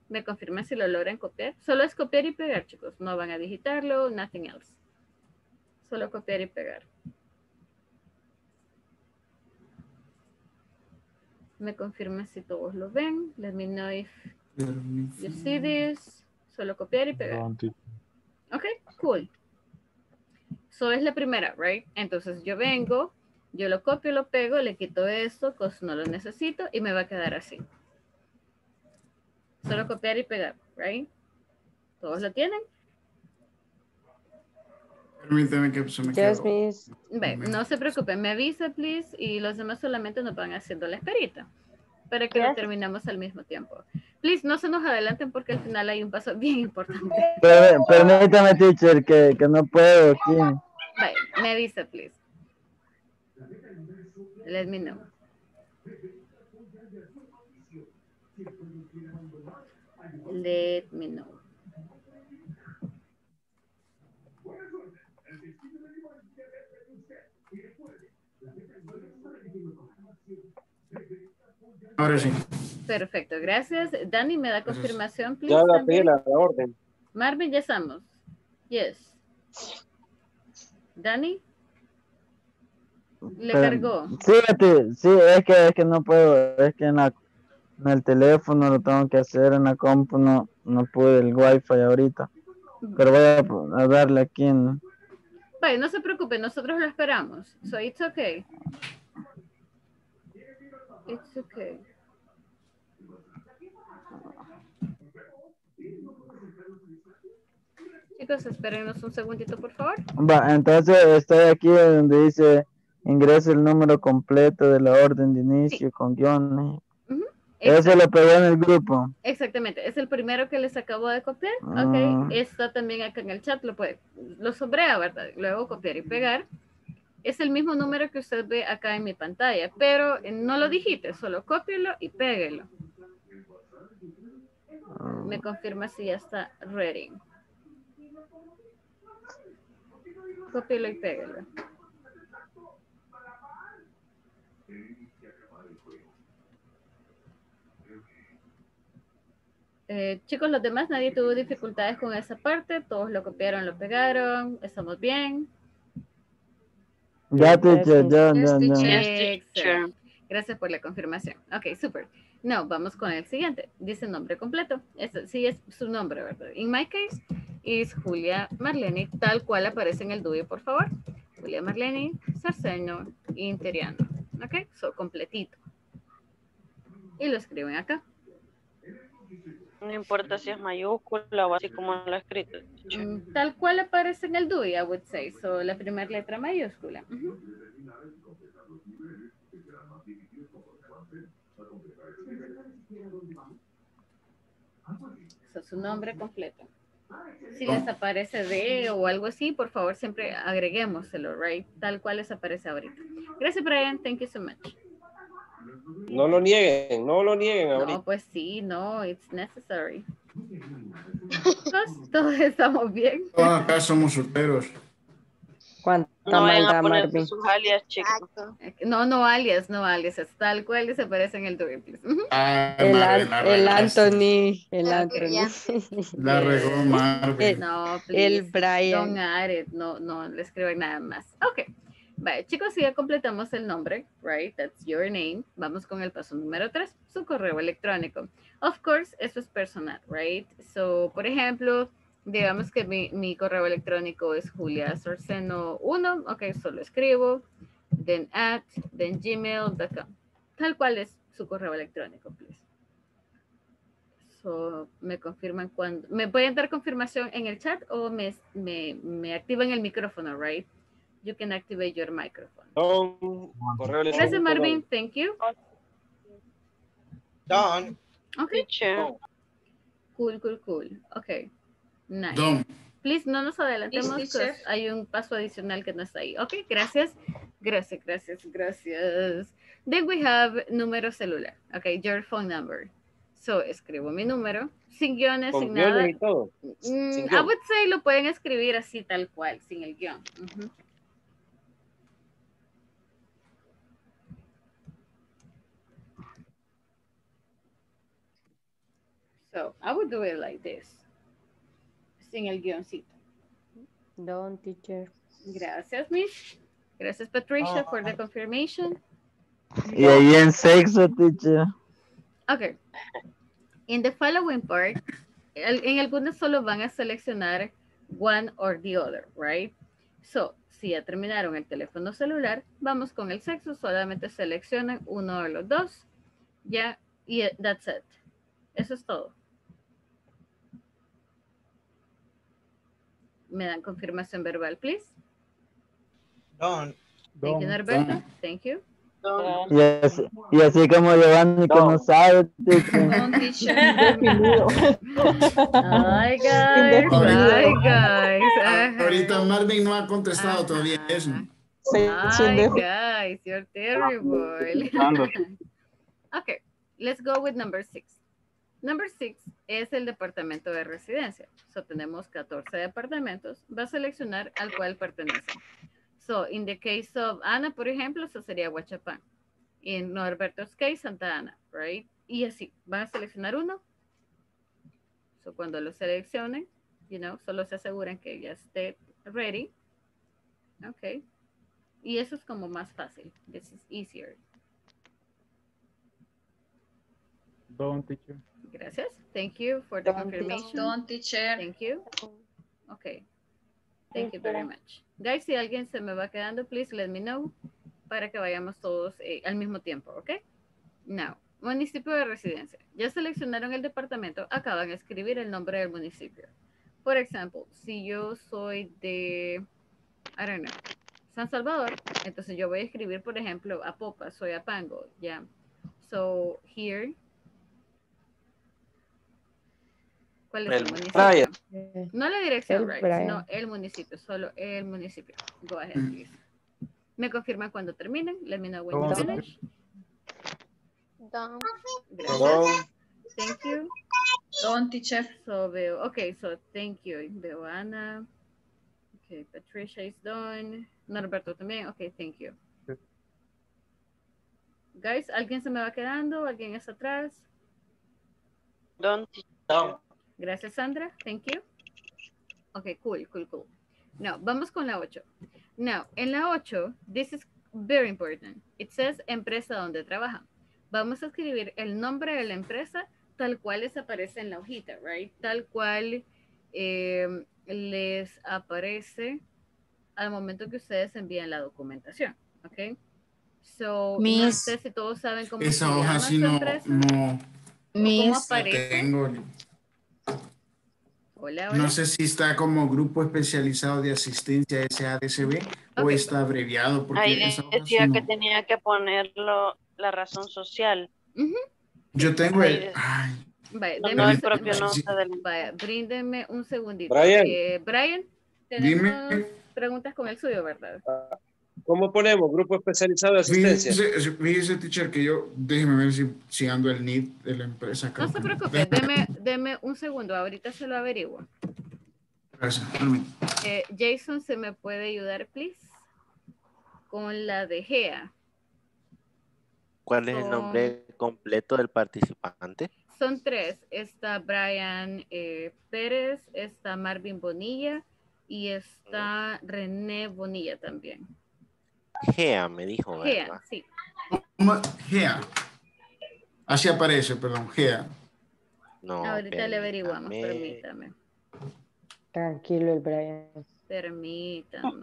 Me confirman si lo logran copiar. Solo es copiar y pegar, chicos. No van a digitarlo, nothing else. Solo copiar y pegar. Me confirman si todos lo ven. Let me know if you see this. Solo copiar y pegar. Ok, cool. So es la primera, right? Entonces yo vengo, yo lo copio, lo pego, le quito esto, pues no lo necesito y me va a quedar así. Solo copiar y pegar, right? ¿Todos lo tienen? Permítame que se me quede. Bueno, no se preocupen, me avisa, please, y los demás solamente nos van haciendo la esperita para que lo terminemos al mismo tiempo. Please, no se nos adelanten porque al final hay un paso bien importante. Permítame, teacher, que no puedo. ¿Sí? Bueno, me avisa, please. Let me know. Let me know. Ahora sí. Perfecto, gracias. Dani, ¿me da confirmación, please? Ya la pedí la orden. Marvin, ya estamos. Yes. Dani. ¿Le cargó? Sí, es que no puedo, es que en el teléfono lo tengo que hacer, en la compu no pude el wifi ahorita, pero voy a darle aquí en... Vale, no se preocupe, nosotros lo esperamos. So it's okay. It's okay. Chicos, espérenos un segundito, por favor. Va, entonces estoy aquí donde dice, ingrese el número completo de la orden de inicio, sí, con guiones. Exacto. Ese lo pegó en el grupo. Exactamente, es el primero que les acabo de copiar. Ok, está también acá en el chat, lo sobrea, ¿verdad? Luego copiar y pegar. Es el mismo número que usted ve acá en mi pantalla, pero no lo digite, solo cópielo y péguelo. Me confirma si ya está ready. Cópielo y péguelo. Chicos, los demás, nadie tuvo dificultades con esa parte. Todos lo copiaron, lo pegaron. Estamos bien. Ya, teacher, ya. Gracias por la confirmación. Ok, super. No, vamos con el siguiente. Dice nombre completo. Este sí es su nombre, ¿verdad? In my case, es Julia Marlene, tal cual aparece en el DUI, por favor. Julia Marlene, Sarceño, Interiano. Ok, so completito. Y lo escriben acá. No importa si es mayúscula o así como lo ha escrito. Tal cual aparece en el DUI, I would say. So, la primera letra mayúscula. So, su nombre completo. Si les aparece de o algo así, por favor, siempre agreguémoselo, right? Tal cual les aparece ahorita. Gracias, Brian. Thank you so much. No lo nieguen, no lo nieguen ahorita. No, pues sí, no, it's necessary. Todos estamos bien. Todos acá somos solteros. ¿Cuánta maldad, Marvin? No alias, es tal cual se aparece en el duple. El Anthony. La regó Marvin. No, please, el Brian. Don't add it. No le escriben nada más. Ok. Vale, chicos, si ya completamos el nombre, right, that's your name, vamos con el paso número 3, su correo electrónico. Of course, eso es personal, right? So, por ejemplo, digamos que mi correo electrónico es juliasorceno1, ok, solo escribo, then at, then gmail.com. Tal cual es su correo electrónico, please. So, me confirman cuando, me pueden dar confirmación en el chat o me activan el micrófono, right? You can activate your microphone. Gracias, Marvin. Thank you. Done. Okay. Cool. Okay. Nice. Done. Please, no nos adelantemos. Hay un paso adicional que no está ahí. Okay, gracias. Then we have número celular. Okay, your phone number. So, escribo mi número, sin guiones, sin nada. Y todo. Sin I would say lo pueden escribir así tal cual, sin el guión. So, I would do it like this. Sin el guioncito. Don't, teacher. Gracias, Miss. Gracias, Patricia, for the confirmation. Y ahí en sexo, teacher. Okay. In the following part, en algunas solo van a seleccionar one or the other, right? So, si ya terminaron el teléfono celular, vamos con el sexo, solamente seleccionan uno de los dos. Ya, yeah, that's it. Eso es todo. ¿Me dan confirmación verbal, please? Don. Thank you, Norberto. Don. Thank you. Don. Y así como Giovanni que no sabe. Ay, guys. Ahorita Marvin no ha contestado todavía eso. Ay, guys, you're terrible. Okay, let's go with number 6. Number 6 es el departamento de residencia. So, tenemos 14 departamentos. Va a seleccionar al cual pertenece. So, in the case of Ana, por ejemplo, eso sería Huachapán. In Norberto's case, Santa Ana, right? Y así, van a seleccionar uno. So, cuando lo seleccionen, you know, solo se aseguran que ya esté ready. Ok. Y eso es como más fácil. This is easier. Don't, teacher. Gracias. Thank you for the confirmation. Don't, teacher. Thank you. Okay. Thank you very much. Guys, si alguien se me va quedando, please let me know para que vayamos todos al mismo tiempo, ¿ok? Now, municipio de residencia. Ya seleccionaron el departamento, acaban de escribir el nombre del municipio. Por ejemplo, si yo soy de, I don't know, San Salvador, entonces yo voy a escribir, por ejemplo, Apopa, Soyapango, yeah. So, here... ¿Cuál es el municipio? Brian. No la dirección, sino el municipio, solo el municipio. Go ahead, please. Me confirman cuando terminen. Let me know when you finish. Don. Gracias. Thank you. Don, teacher. So veo, okay, so thank you. Veo Ana. Okay, Patricia is done. Norberto también. Okay, thank you. Guys, ¿alguien se me va quedando? ¿Alguien está atrás? Don, teacher. Gracias, Sandra. Thank you. Okay, cool. Now, vamos con la 8. Now, en la 8, this is very important. It says empresa donde trabaja. Vamos a escribir el nombre de la empresa tal cual les aparece en la hojita, right? Tal cual les aparece al momento que ustedes envían la documentación, ¿ok? So, Miss, no sé si todos saben cómo esa hoja sí no ¿cómo aparece? Tengo. Hola. No sé si está como Grupo Especializado de Asistencia, SADCB, okay, o está abreviado. Porque ahí decía que tenía que ponerlo la razón social. Uh-huh. Yo tengo el... Bríndeme un segundito. Brian, Brian, tenemos preguntas con el suyo, ¿verdad? ¿Cómo ponemos? Grupo Especializado de Asistencia. Fíjese, teacher, que yo... Déjeme ver si ando el NID de la empresa. No se preocupe, deme un segundo. Ahorita se lo averiguo. Gracias. Jason, ¿se me puede ayudar, please? Con la de GEA. ¿Cuál es el nombre completo del participante? Son 3. Está Brian Pérez, está Marvin Bonilla y está René Bonilla también. Gea, me dijo. Gea, sí. Gea. Así aparece, perdón, Gea. No, ahorita le averiguamos, permítame. Tranquilo el Brian. Permítanos.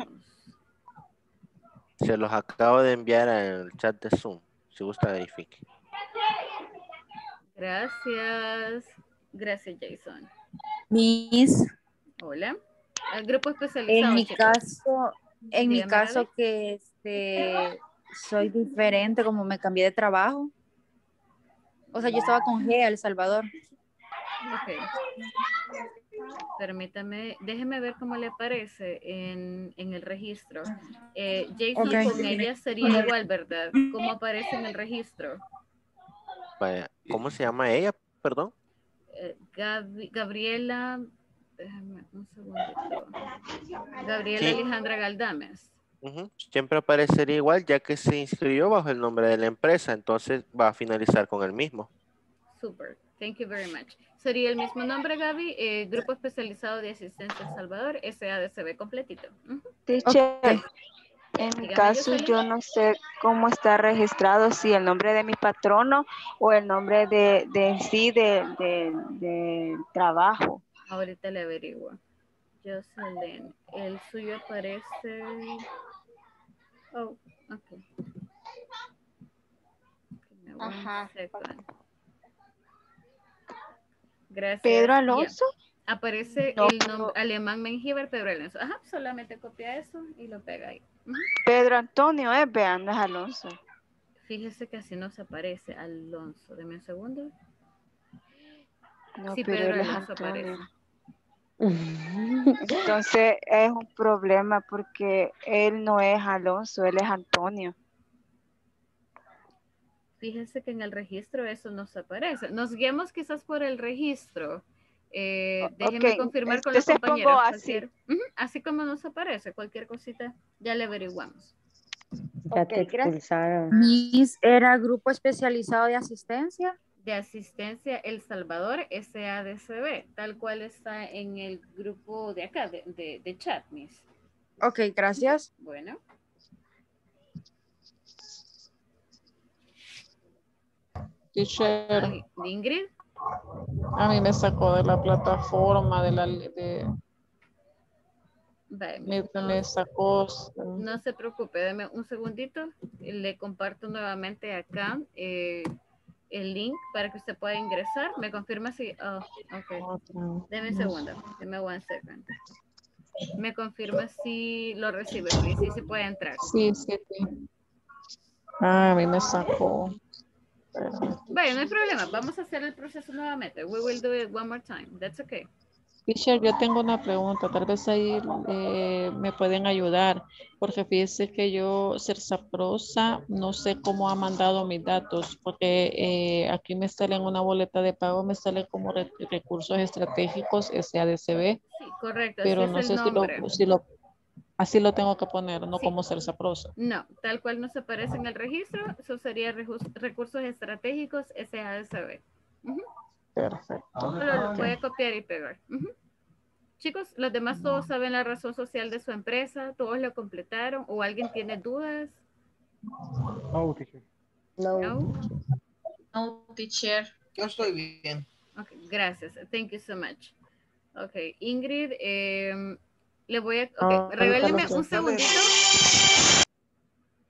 Se los acabo de enviar al chat de Zoom. Si gusta, verifique. Gracias. Gracias, Jason. Miss. Hola. El grupo especializado. En mi caso, que soy diferente, como me cambié de trabajo. O sea, yo estaba con G, El Salvador. Ok. Permítame, déjeme ver cómo le aparece en el registro. Jason, okay, con ella sería igual, ¿verdad? ¿Cómo aparece en el registro? ¿Cómo se llama ella? Perdón. Gabriela... un segundito. Gabriela, sí. Alejandra Galdames. Uh-huh. Siempre aparecería igual, ya que se inscribió bajo el nombre de la empresa, entonces va a finalizar con el mismo. Super, thank you very much. Sería el mismo nombre, Gaby, Grupo Especializado de Asistencia El Salvador, SADCB completito. Uh-huh. Teacher, okay. En caso yo no sé cómo está registrado, si el nombre de mi patrono o el nombre de trabajo. Ahorita le averiguo. Jocelyn, el suyo aparece... Oh, ok. Ajá. Gracias. ¿Pedro Alonso? Yeah. Aparece el nombre Alemán Mengíbar, Pedro Alonso. Ajá, solamente copia eso y lo pega ahí. Uh-huh. Pedro Antonio, vean, es Alonso. Fíjese que así nos aparece Alonso. Deme un segundo. No, sí, Pedro Alonso aparece. Entonces es un problema porque él no es Alonso, él es Antonio. Fíjense que en el registro eso nos aparece. Nos guiamos quizás por el registro. Déjenme confirmar con los compañeros. Así. Así como nos aparece, cualquier cosita ya le averiguamos. Ya te expulsaron. Miss, ¿era Grupo Especializado de Asistencia? De Asistencia El Salvador, SADCB, tal cual está en el grupo de acá, de chat, Miss. Ok, gracias. Bueno. Teacher. Ingrid. A mí me sacó de la plataforma, me sacó. No se preocupe, dame un segundito. Le comparto nuevamente acá. El link para que usted pueda ingresar. Me confirma si... Oh, ok. Deme un segundo. Deme one second. Me confirma si lo recibe. Si sí, se puede entrar. Sí. Ah, a mí me sacó. Vaya, no hay problema. Vamos a hacer el proceso nuevamente. We will do it one more time. That's okay. Fisher, yo tengo una pregunta. Tal vez ahí me pueden ayudar. Porque fíjese que yo, Ser Saprosa, no sé cómo ha mandado mis datos. Porque aquí me salen una boleta de pago. Me sale como Recursos Estratégicos, SADCB. Sí, correcto. Pero no sé si así lo tengo que poner, no sí. Como Ser Saprosa. No, tal cual no se aparece en el registro. Eso sería Recursos Estratégicos, SADCB. Uh-huh. Perfecto. Lo voy a copiar y pegar. Uh-huh. Chicos, los demás todos saben la razón social de su empresa, todos lo completaron, o alguien tiene dudas. No, teacher. No, teacher. Yo estoy bien. Okay, gracias. Thank you so much. Ok, Ingrid, le voy a... Okay, regálenme un segundito.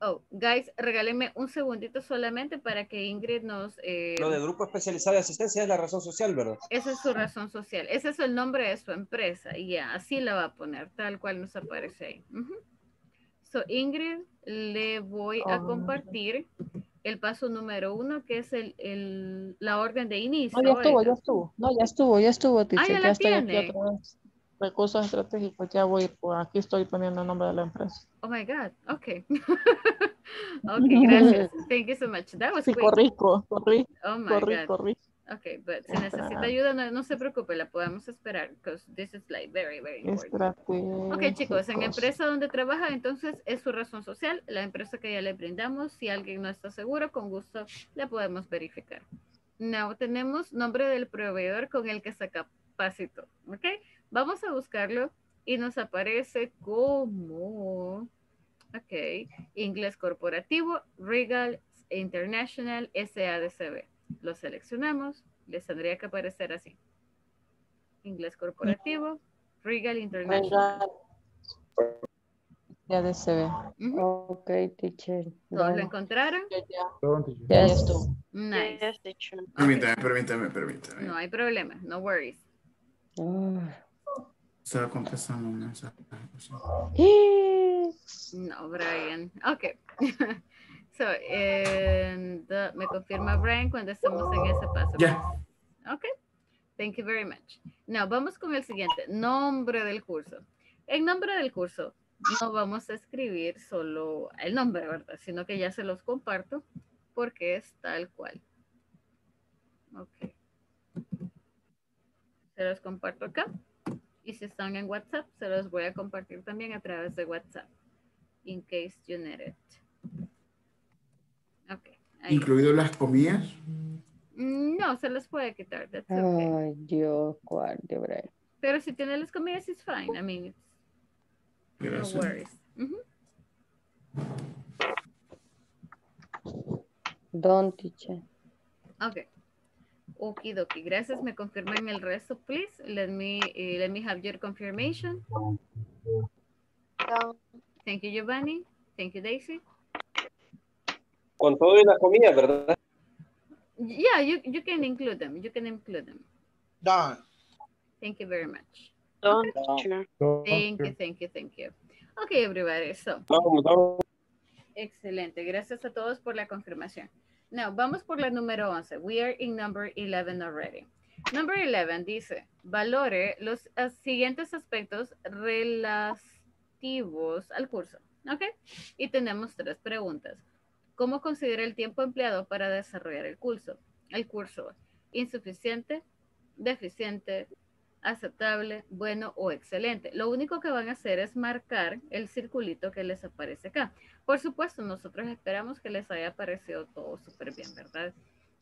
Oh, guys, regálenme un segundito solamente para que Ingrid nos... Lo de Grupo Especializado de Asistencia es la razón social, ¿verdad? Esa es su razón social. Ese es el nombre de su empresa. Y ya, así la va a poner, tal cual nos aparece ahí. Uh-huh. So, Ingrid, le voy a compartir el paso número 1, que es la orden de inicio. No, ya estuvo, ahorita. Ya estuvo, teacher. Ah, ya la tiene. Recursos estratégicos, ya voy, pues aquí estoy poniendo el nombre de la empresa. Oh my God, ok. Ok, gracias. Thank you so much. That was sí, quick. Corrí. Ok, but si necesita ayuda, no se preocupe, la podemos esperar, because this is like very, very important. Ok, chicos, en la empresa donde trabaja, entonces es su razón social, la empresa que ya le brindamos, si alguien no está seguro, con gusto la podemos verificar. Now tenemos nombre del proveedor con el que se capacitó, ok. Vamos a buscarlo y nos aparece como, ok, Inglés Corporativo, Regal International, SADCB. Lo seleccionamos, les tendría que aparecer así. Inglés Corporativo, Regal International. SADCB. Uh-huh. Ok, teacher. ¿Todos lo encontraron? Ya estuvo. Nice. Yes, teacher. Okay. Permítame. No hay problema, no worries. Estaba contestando un mensaje. No, Brian. Ok. So, me confirma Brian cuando estamos en ese paso. Ya. Yeah. Ok. Thank you very much. Now, vamos con el siguiente. Nombre del curso. En nombre del curso no vamos a escribir solo el nombre, ¿verdad? Sino que ya se los comparto porque es tal cual. Ok. Se los comparto acá. Y si están en WhatsApp, se los voy a compartir también a través de WhatsApp. In case you need it. Okay, ¿incluido las comillas? No, se las puede quitar. That's okay. Ay, Dios, guarde, Brian. Pero si tiene las comillas, it's fine. I mean, it's... Gracias. No worries. Uh-huh. Don't teach it. Okay. Okidoki, gracias. Me confirman el resto, please. Let me have your confirmation. Thank you, Giovanni. Thank you, Daisy. Con todo y las comillas, ¿verdad? Yeah, you can include them. Done. Thank you very much. Done. Okay. Thank you. Okay, everybody. So. Done. Excelente. Gracias a todos por la confirmación. No, vamos por la número 11. We are in number 11 already. Number 11 dice, valore los siguientes aspectos relativos al curso. ¿Ok? Y tenemos 3 preguntas. ¿Cómo considera el tiempo empleado para desarrollar el curso? ¿Insuficiente, deficiente, aceptable, bueno o excelente? Lo único que van a hacer es marcar el circulito que les aparece acá. Por supuesto, nosotros esperamos que les haya parecido todo súper bien, ¿verdad?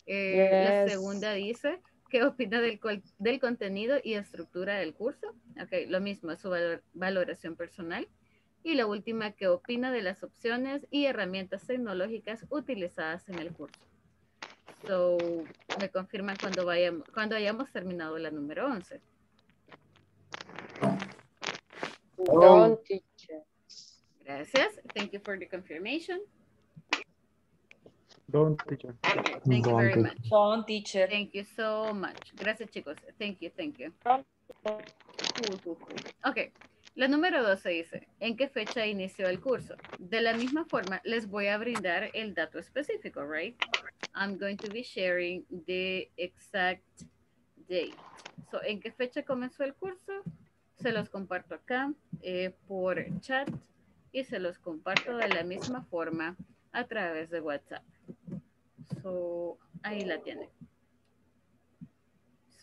La segunda dice, ¿qué opina del contenido y estructura del curso? Ok, lo mismo, su valoración personal. Y la última, ¿qué opina de las opciones y herramientas tecnológicas utilizadas en el curso? So, me confirman cuando hayamos terminado la número 11. Don teacher. Gracias. Thank you for the confirmation. Don teacher. Okay. Thank you very much. Don teacher. Thank you so much. Gracias, chicos. Thank you. Ok. La número 12 dice, ¿en qué fecha inició el curso? De la misma forma, les voy a brindar el dato específico, right? I'm going to be sharing the exact date. So, ¿en qué fecha comenzó el curso? Se los comparto acá por chat y se los comparto de la misma forma a través de WhatsApp. So, ahí la tienen.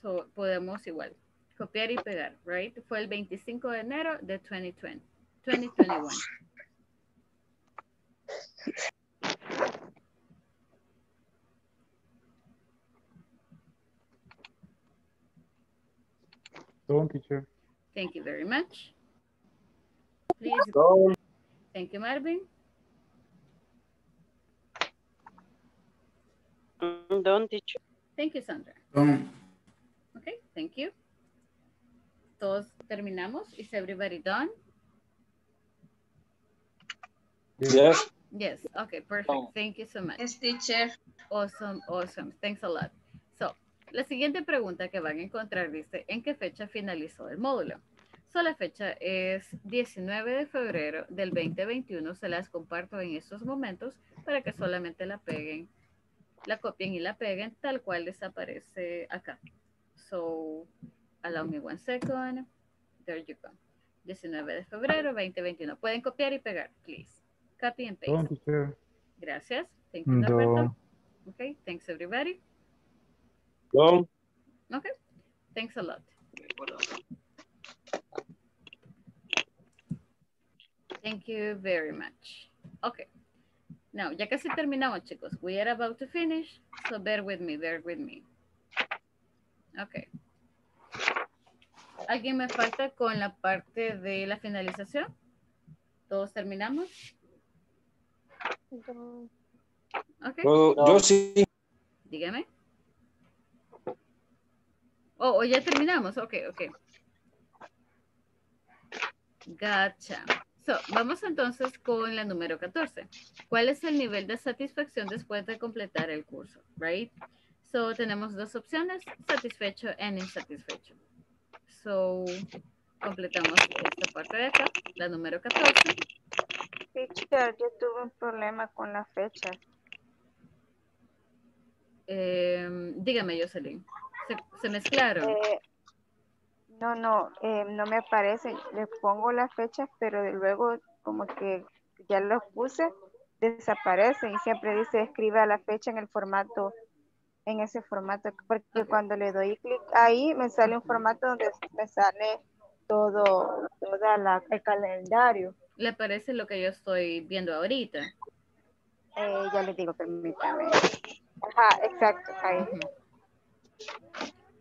So, podemos igual copiar y pegar, right? Fue el 25 de enero de 2021. Don't, teacher. Thank you very much. Please. Don't. Thank you, Marvin. Don't, teacher. Thank you, Sandra. Don't. Okay, thank you. Todos terminamos. Is everybody done? Yes. Yes. Okay, perfect. Oh. Thank you so much. Yes, teacher. Awesome, awesome. Thanks a lot. So, la siguiente pregunta que van a encontrar dice, ¿en qué fecha finalizó el módulo? So, la fecha es 19 de febrero del 2021. Se las comparto en estos momentos para que solamente la peguen, la copien y la peguen tal cual desaparece acá. So, allow me one second. There you go. 19 de febrero, 2021. Pueden copiar y pegar, please. Copy and paste. Thank you. Gracias. Thank you, Norberto. Okay, thanks everybody. Well. Okay, thanks a lot. Thank you very much. Okay. Now, ya casi terminamos, chicos. We are about to finish, so bear with me, bear with me. Okay. ¿Alguien me falta con la parte de la finalización? ¿Todos terminamos? Okay. Yo sí. Dígame. Oh, ya terminamos. Ok. Gotcha. So, vamos entonces con la número 14. ¿Cuál es el nivel de satisfacción después de completar el curso? Right? So, tenemos dos opciones, satisfecho and insatisfecho. So, completamos esta parte de acá, la número 14. Teacher, yo tuve un problema con la fecha. Dígame, Jocelyn. ¿Se mezclaron? No me aparece. Le pongo las fechas, pero luego como que ya los puse, desaparece y siempre dice escriba la fecha en el formato, en ese formato, porque cuando le doy clic ahí me sale un formato donde me sale todo el calendario. ¿Le parece lo que yo estoy viendo ahorita? Ya les digo, permítame. Ajá, exacto, ahí.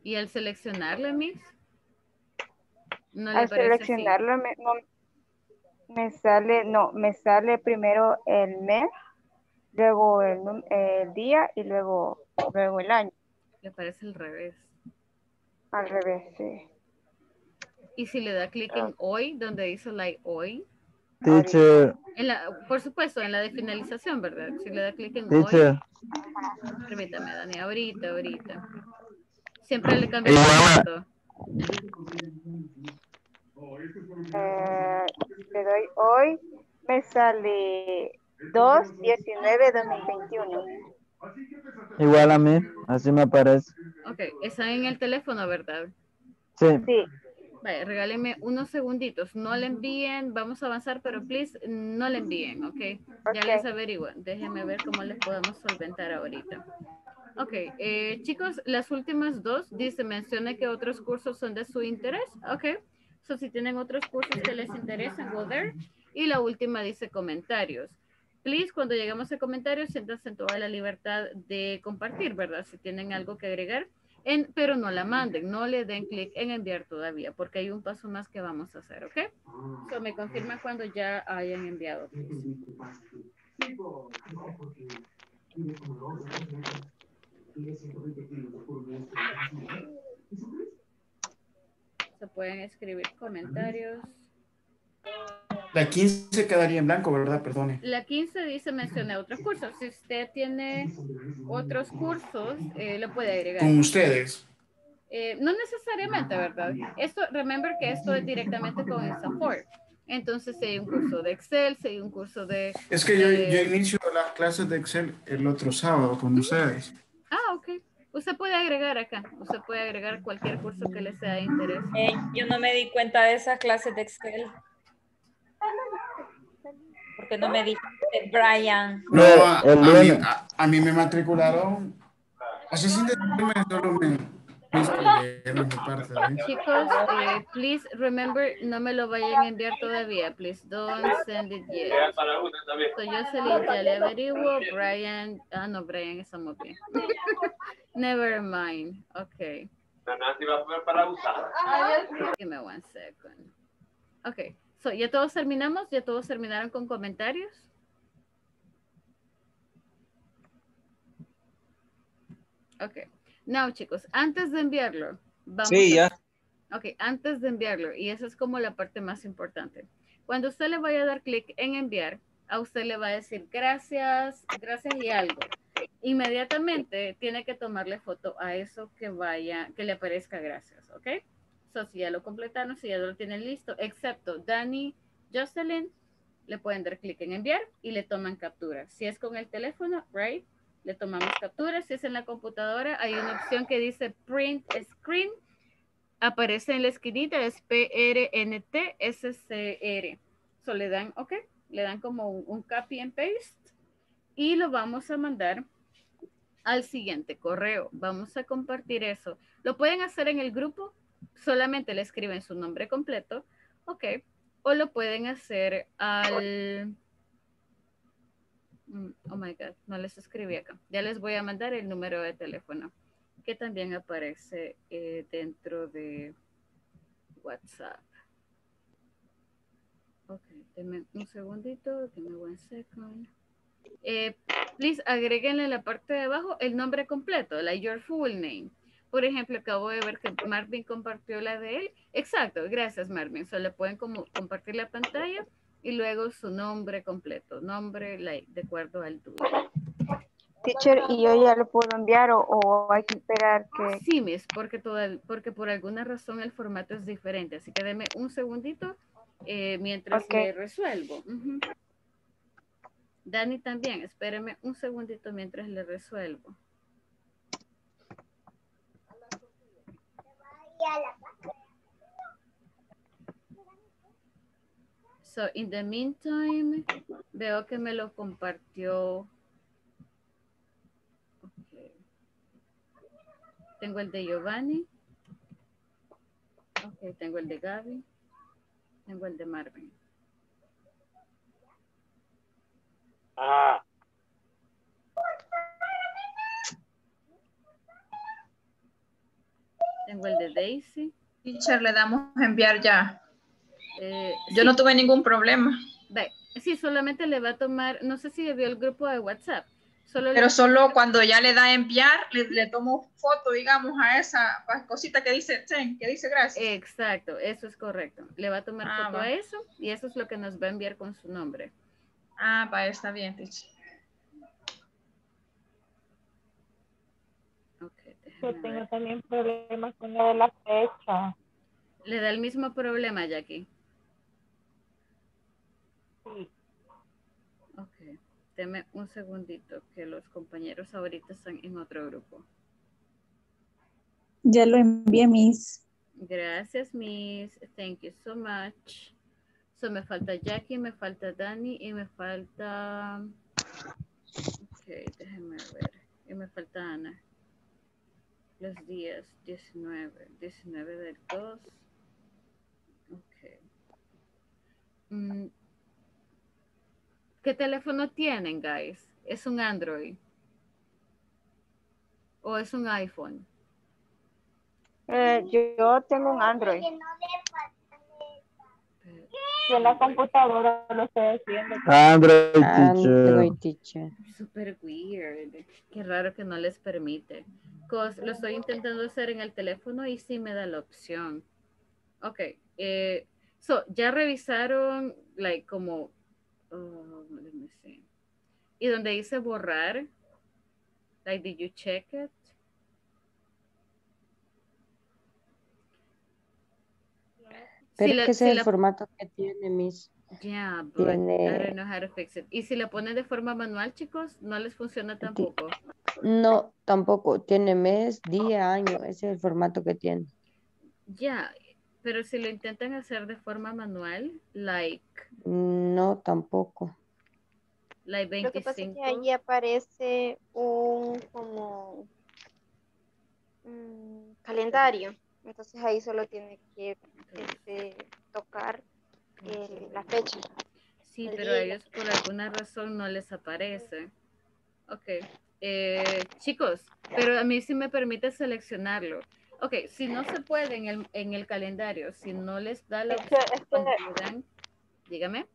¿Y al seleccionarlo, Miss? ¿No le parece así? Al seleccionarlo me sale primero el mes, luego el día y luego el año. ¿Le parece al revés? Al revés, sí. ¿Y si le da clic en hoy, donde dice like hoy? Teacher. Por supuesto, en la de finalización, ¿verdad? Si le da clic en teacher. Hoy. Permítame, Dani, ahorita. Siempre le cambio el formato. Le doy hoy, me sale 2/19/2021. Igual a mí, así me aparece. Ok, está en el teléfono, ¿verdad? Sí. Vale, regálenme unos segunditos. No le envíen, vamos a avanzar, pero please, no le envíen, ¿ok? Ya les averiguo. Déjenme ver cómo les podemos solventar ahorita. Ok, chicos, las últimas dos, dice, menciona que otros cursos son de su interés. Ok, so si tienen otros cursos que les interesan, go there. Y la última dice comentarios. Please, cuando llegamos a comentarios, siéntanse en toda la libertad de compartir, ¿verdad? Si tienen algo que agregar. Pero no la manden, no le den clic en enviar todavía, porque hay un paso más que vamos a hacer, ¿ok? So, me confirma cuando ya hayan enviado. Se pueden escribir comentarios. La 15 quedaría en blanco, ¿verdad? Perdone. La 15 dice, mencioné otros cursos. Si usted tiene otros cursos, lo puede agregar. ¿Con ustedes? No necesariamente, ¿verdad? Esto, remember que esto es directamente con INSAFORP. Entonces se dio un curso de Excel, se dio un curso de... Es que yo inicio las clases de Excel el otro sábado con ustedes. Ah, ok. Usted puede agregar acá. Usted puede agregar cualquier curso que le sea de interés. Yo no me di cuenta de esas clases de Excel. Porque no me di cuenta de Brian. No, a mí me matricularon. Así sin decirme, solo Chicos, please remember, no me lo vayan a enviar todavía, please don't send it yet. So Jocelyn ya le averiguo, Brian, ah no, Brian es muy bien. Never mind, okay. Give me one second. Okay, so ya todos terminamos, ya todos terminaron con comentarios. Okay. No, chicos, antes de enviarlo, vamos Ok, antes de enviarlo, y esa es como la parte más importante. Cuando usted le vaya a dar clic en enviar, a usted le va a decir gracias, gracias y algo. Inmediatamente tiene que tomarle foto a eso que vaya, que le aparezca gracias, ¿ok? So, si ya lo completaron, si ya lo tienen listo, excepto Dani, Jocelyn, le pueden dar clic en enviar y le toman captura. Si es con el teléfono, right? Le tomamos capturas. Si es en la computadora, hay una opción que dice Print Screen. Aparece en la esquinita, es PRNT SCR. So le dan, ok, le dan como un copy and paste y lo vamos a mandar al siguiente correo. Vamos a compartir eso. Lo pueden hacer en el grupo, solamente le escriben su nombre completo, ok, o lo pueden hacer al... Oh my God, no les escribí acá. Ya les voy a mandar el número de teléfono que también aparece dentro de WhatsApp. Ok, denme un segundito, denme one second. Please, agréguenle en la parte de abajo el nombre completo, like your full name. Por ejemplo, acabo de ver que Marvin compartió la de él. Exacto, gracias Marvin. Solo pueden como compartir la pantalla. Y luego su nombre completo, nombre like, de acuerdo al tuyo. Teacher, ¿y yo ya lo puedo enviar o hay que esperar que...? Sí, Miss, porque por alguna razón el formato es diferente. Así que deme un segundito mientras me resuelvo. Dani también, espéreme un segundito mientras le resuelvo. So, in the meantime, veo que me lo compartió. Okay. Tengo el de Giovanni. Ok, tengo el de Gaby. Tengo el de Marvin. Ah. Tengo el de Daisy. Teacher, le damos a enviar ya. Yo no tuve ningún problema. Sí, solamente le va a tomar, no sé si vio el grupo de WhatsApp. Pero solo cuando ya le da a enviar, le tomo foto, digamos, a esa cosita que dice gracias. Exacto, eso es correcto. Le va a tomar foto a eso y eso es lo que nos va a enviar con su nombre. Ah, va, está bien, Tichi. Okay, yo tengo también problemas con lo de la fecha. Le da el mismo problema, Jackie. Ok, deme un segundito que los compañeros ahorita están en otro grupo. Ya lo envié, Miss. Gracias, Miss. Thank you so much. So, me falta Jackie, me falta Dani y me falta... Ok, déjenme ver. Y me falta Ana. Los días 19 del 2. Ok. ¿Qué teléfono tienen, guys? ¿Es un Android? ¿O es un iPhone? Yo tengo un Android. Yo en la computadora lo estoy haciendo. Android, teacher. Super weird. Qué raro que no les permite. Lo estoy intentando hacer en el teléfono y sí me da la opción. Ok. So, ya revisaron, like, como... let me see. Y donde dice borrar, like, did you check it? Pero si es que ese si es el formato que tiene, Miss. Yeah, but I don't know how to fix it. Y si la ponen de forma manual, chicos, no les funciona tampoco. No, tampoco. Tiene mes, día, año. Ese es el formato que tiene. Ya, yeah, pero si lo intentan hacer de forma manual, like... No, tampoco. Like 25. Lo que pasa es que ahí aparece un como... calendario. Entonces ahí solo tiene que tocar la fecha. Sí, pero a ellos por alguna razón no les aparece. Ok. Chicos, pero a mí sí me permite seleccionarlo. Ok, si no se puede en el calendario, si no les da la opción, dígame.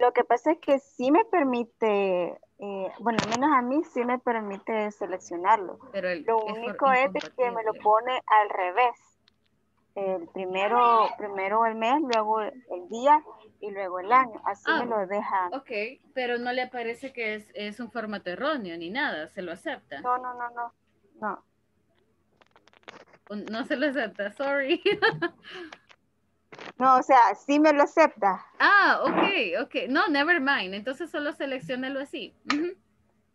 Lo que pasa es que sí me permite, bueno, al menos a mí sí me permite seleccionarlo. Pero lo único es que me lo pone al revés. El primero el mes, luego el día y luego el año. Así me lo deja. Ok, pero no le aparece que es un formato erróneo ni nada. ¿Se lo acepta? No. No se lo acepta, sorry. No, o sea, sí me lo acepta. Ok. No, never mind. Entonces solo seleccionalo así. Uh-huh.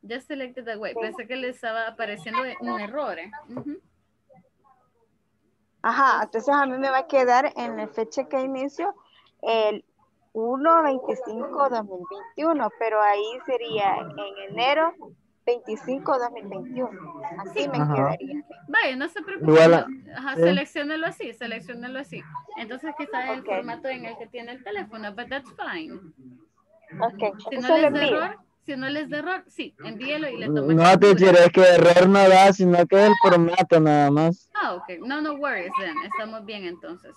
Just select it that way. Pensé que le estaba apareciendo un error. Uh-huh. Ajá, entonces a mí me va a quedar en la fecha que inicio el 1-25-2021, pero ahí sería en enero 25-2021. Así me quedaría. Vaya, no se preocupe. Ajá, seleccionalo así, Entonces quizás es el formato en el que tiene el teléfono, but that's fine. Ok. Si no les da error, sí, envíelo y le tomo. No, teacher, es que error no da, sino que es el formato nada más. Ok. No worries then. Estamos bien entonces.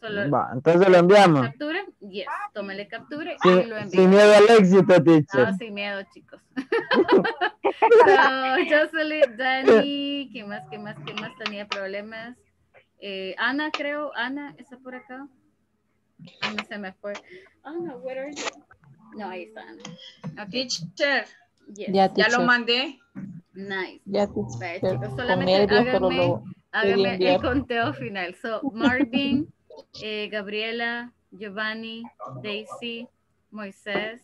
Solo... Va, entonces lo enviamos. ¿Captura? Yes. Tómale captura y lo enviamos. Sin miedo al éxito, teacher. No, sin miedo, chicos. Jocelyn, Dani, ¿qué más tenía problemas? Ana, creo. Ana, ¿está por acá? No se me fue. Ana, where are you? No, ahí está. Okay. Teacher. Yes. Ya lo mandé. Nice. Ya, teacher. Vale, solamente háganme el conteo final. So, Marvin, Gabriela, Giovanni, Daisy, Moisés,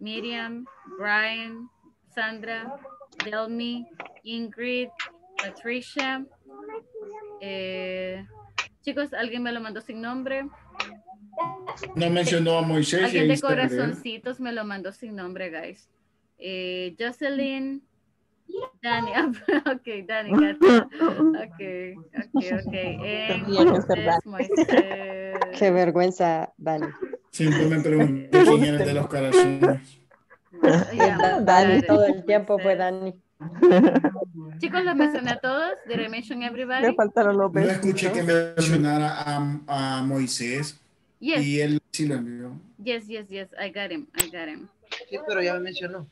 Miriam, Brian, Sandra, Delmi, Ingrid, Patricia. Chicos, alguien me lo mandó sin nombre. No mencionó a Moisés. Alguien de corazoncitos me lo mandó sin nombre, guys. Jocelyn, Dani. Ok, Dani. Gata. Ok. Moisés. Qué vergüenza, Dani. Siempre me pregunté quién era de los corazones. Dani, todo el tiempo fue Dani. Chicos, los mencioné a todos. Did I mention everybody? No escuché que mencionara a Moisés. Yes. Y él sí lo envió. Yes, I got him. Sí, pero ya lo mencionó.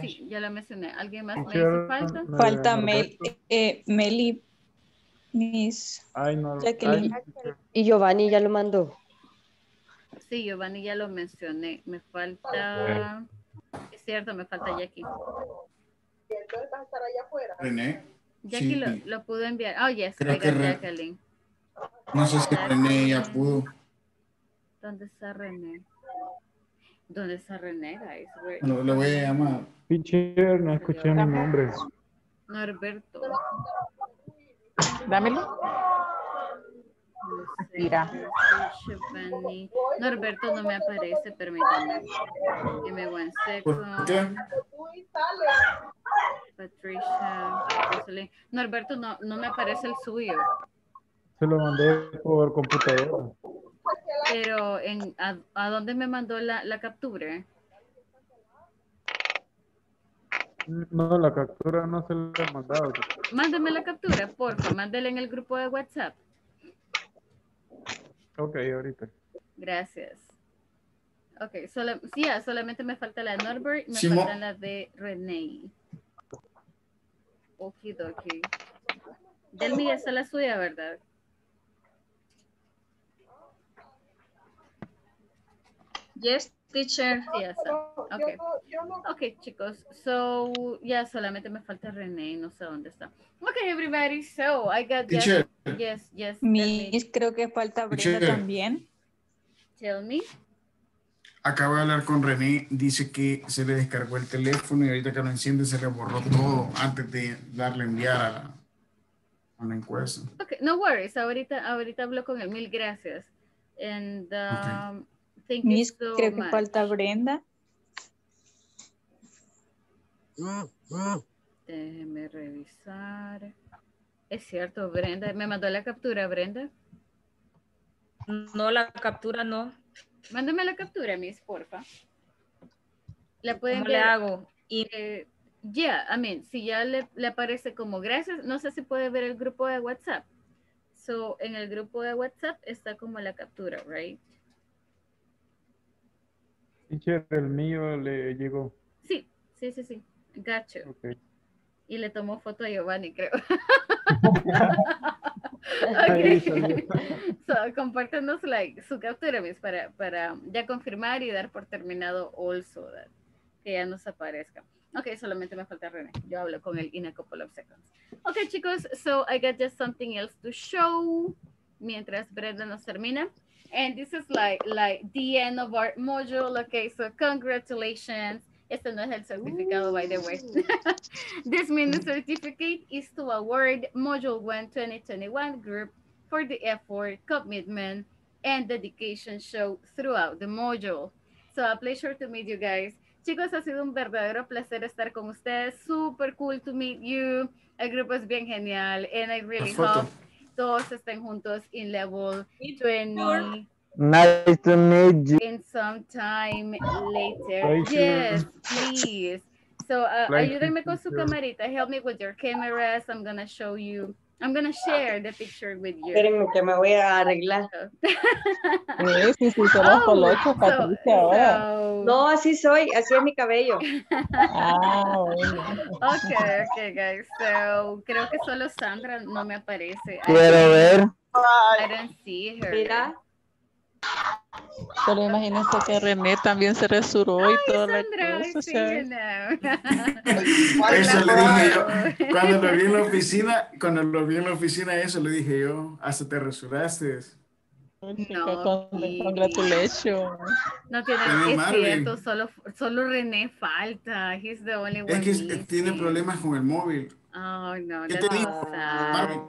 Sí, ya lo mencioné. ¿Alguien más me hizo falta? Falta Meli, Miss Jacqueline. Y Giovanni ya lo mandó. Sí, Giovanni ya lo mencioné. Me falta... Es cierto, me falta Jackie. Entonces va a estar allá afuera. René. Jackie sí. lo pudo enviar. Oh, yes, creo que Jacqueline. No sé si René ya pudo. ¿Dónde está René, guys? Lo voy a llamar. Teacher, no escuché mi nombre. Norberto. Dámelo. Mira. Norberto no me aparece, permítame. Dime one second. Patricia. Norberto no me aparece el suyo. Se lo mandé por computadora. Pero, ¿a dónde me mandó la captura? No, la captura no se la he mandado. Mándame la captura, porfa. Mándela en el grupo de WhatsApp. Ok, ahorita. Gracias. Ok, solamente me falta la de Norbert y me falta la de René. Okidoki. Delmi, esa es la suya, ¿verdad? Yes, Teacher, yes. Okay. Okay, chicos. So, yeah, solamente me falta René, no sé dónde está. Okay, everybody. So, I got that. Yes, yes. Miss, creo que falta Brenda también. Tell me. Acabo de hablar con René, dice que se le descargó el teléfono y ahorita que lo enciende se le borró todo antes de darle enviar a la encuesta. Okay, no worries. Ahorita hablo con él. Mil gracias. And, okay. Thank you so creo much. Que falta Brenda. Déjeme revisar. Es cierto, Brenda. ¿Me mandó la captura, Brenda? No, la captura no. Mándame la captura, Miss, porfa. La pueden ver. ¿Cómo le hago? Yeah, I mean, si ya le aparece como gracias, no sé si puede ver el grupo de WhatsApp. So, en el grupo de WhatsApp está como la captura, right? El mío le llegó. Sí, sí, sí, sí. Gacho. Okay. Y le tomó foto a Giovanni, creo. Okay. So, compártanos like, su captura, Miss, para ya confirmar y dar por terminado also that, que ya nos aparezca. Ok, solamente me falta René. Yo hablo con él in a couple of seconds. Ok, chicos, so I got just something else to show mientras Brenda nos termina. And this is like the end of our module. Okay, so congratulations. Este no es el certificado, by the way. This mini certificate is to award Module 1 2021 group for the effort, commitment, and dedication shown throughout the module. So a pleasure to meet you guys. Chicos, ha sido un verdadero placer estar con ustedes. Super cool to meet you. El grupo es bien genial. And I really hope todos estén juntos in level 20. Nice to meet you. In some time later. Thank yes, you. Please. So, ayúdenme con su camarita. Help me with your cameras. I'm going to show you. I'm going to share the picture with you. Espérenme que me voy a arreglar. Sí, sí, somos colochos, Patricia. No, así soy. Así es mi cabello. Okay, okay, guys. So, creo que solo Sandra no me aparece. Quiero ver. I don't see her. Mira. Pero imagínense que René también se resuró y toda Sandra, la cosa. Sí, no. Eso le dije yo. Cuando lo vi en la oficina, eso le dije yo. Hasta te resuraste. No, congratulations. No tiene cierto, solo René falta. He's the only one. Es que tiene problemas con el móvil. Oh, no. ¿Qué te digo, Marvin?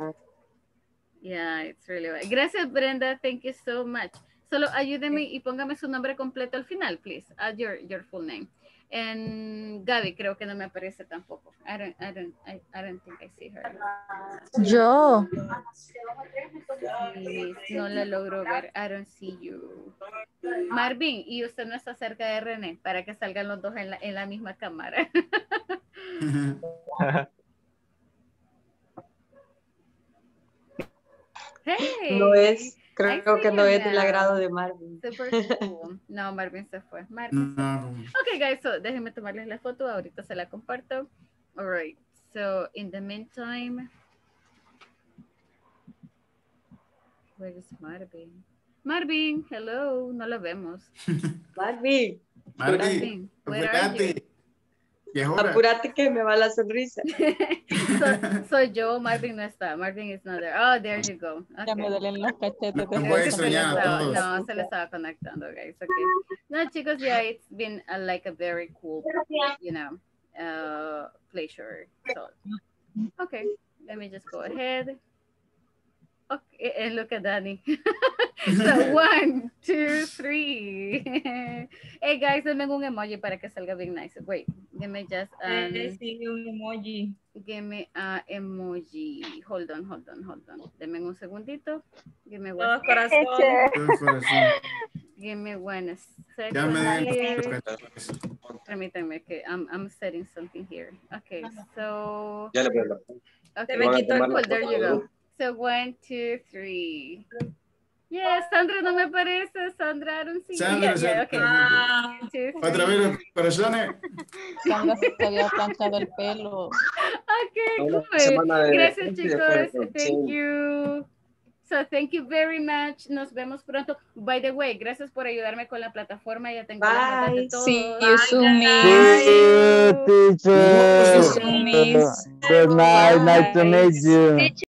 Yeah, it's really bad. Gracias, Brenda. Thank you so much. Solo ayúdeme y póngame su nombre completo al final, please. Add your full name. And Gaby, creo que no me aparece tampoco. I don't think I see her. Yo. Sí, no la logro ver. I don't see you. Marvin, y usted no está cerca de René para que salgan los dos en la misma cámara. Hey. No es. Creo que no es del agrado de Marvin. Super cool. No, Marvin se fue. Okay, guys, so déjenme tomarles la foto. Ahorita se la comparto. All right. So, in the meantime, where is Marvin? Marvin, hello. No lo vemos. Marvin, where are you? Apúrate que me va la sonrisa. Soy yo, Marvin no está. Marvin is not there. Oh, there you go. Okay. Ya me duelen los cachetes. No, se le estaba conectando, guys. Okay. No, chicos, yeah, it's been a very cool, you know, pleasure. So, okay, let me just go ahead. Okay, and look at Danny. So, 1, 2, 3. Hey, guys, denme un emoji para que salga bien nice. Wait, give me just an emoji. Give me an emoji. Hold on. Denme un segundito. Give me one second. Give me one second. Permítanme que I'm setting something here. Okay, so. Okay, me quito el folder, there you go. So 1, 2, 3. Yes, Sandra no me aparece. Sandra, I don't see Sandra, you. Yeah, okay. Otra vez las operaciones. Sandra se había planchado el pelo. Okay, cool. Gracias, chicos. Thank you. So Clesa, thank you very much. Nos vemos pronto. By the way, gracias por ayudarme con la plataforma. Ya tengo las notas de todo. Sí, you, teacher. Good night. Nice to meet you.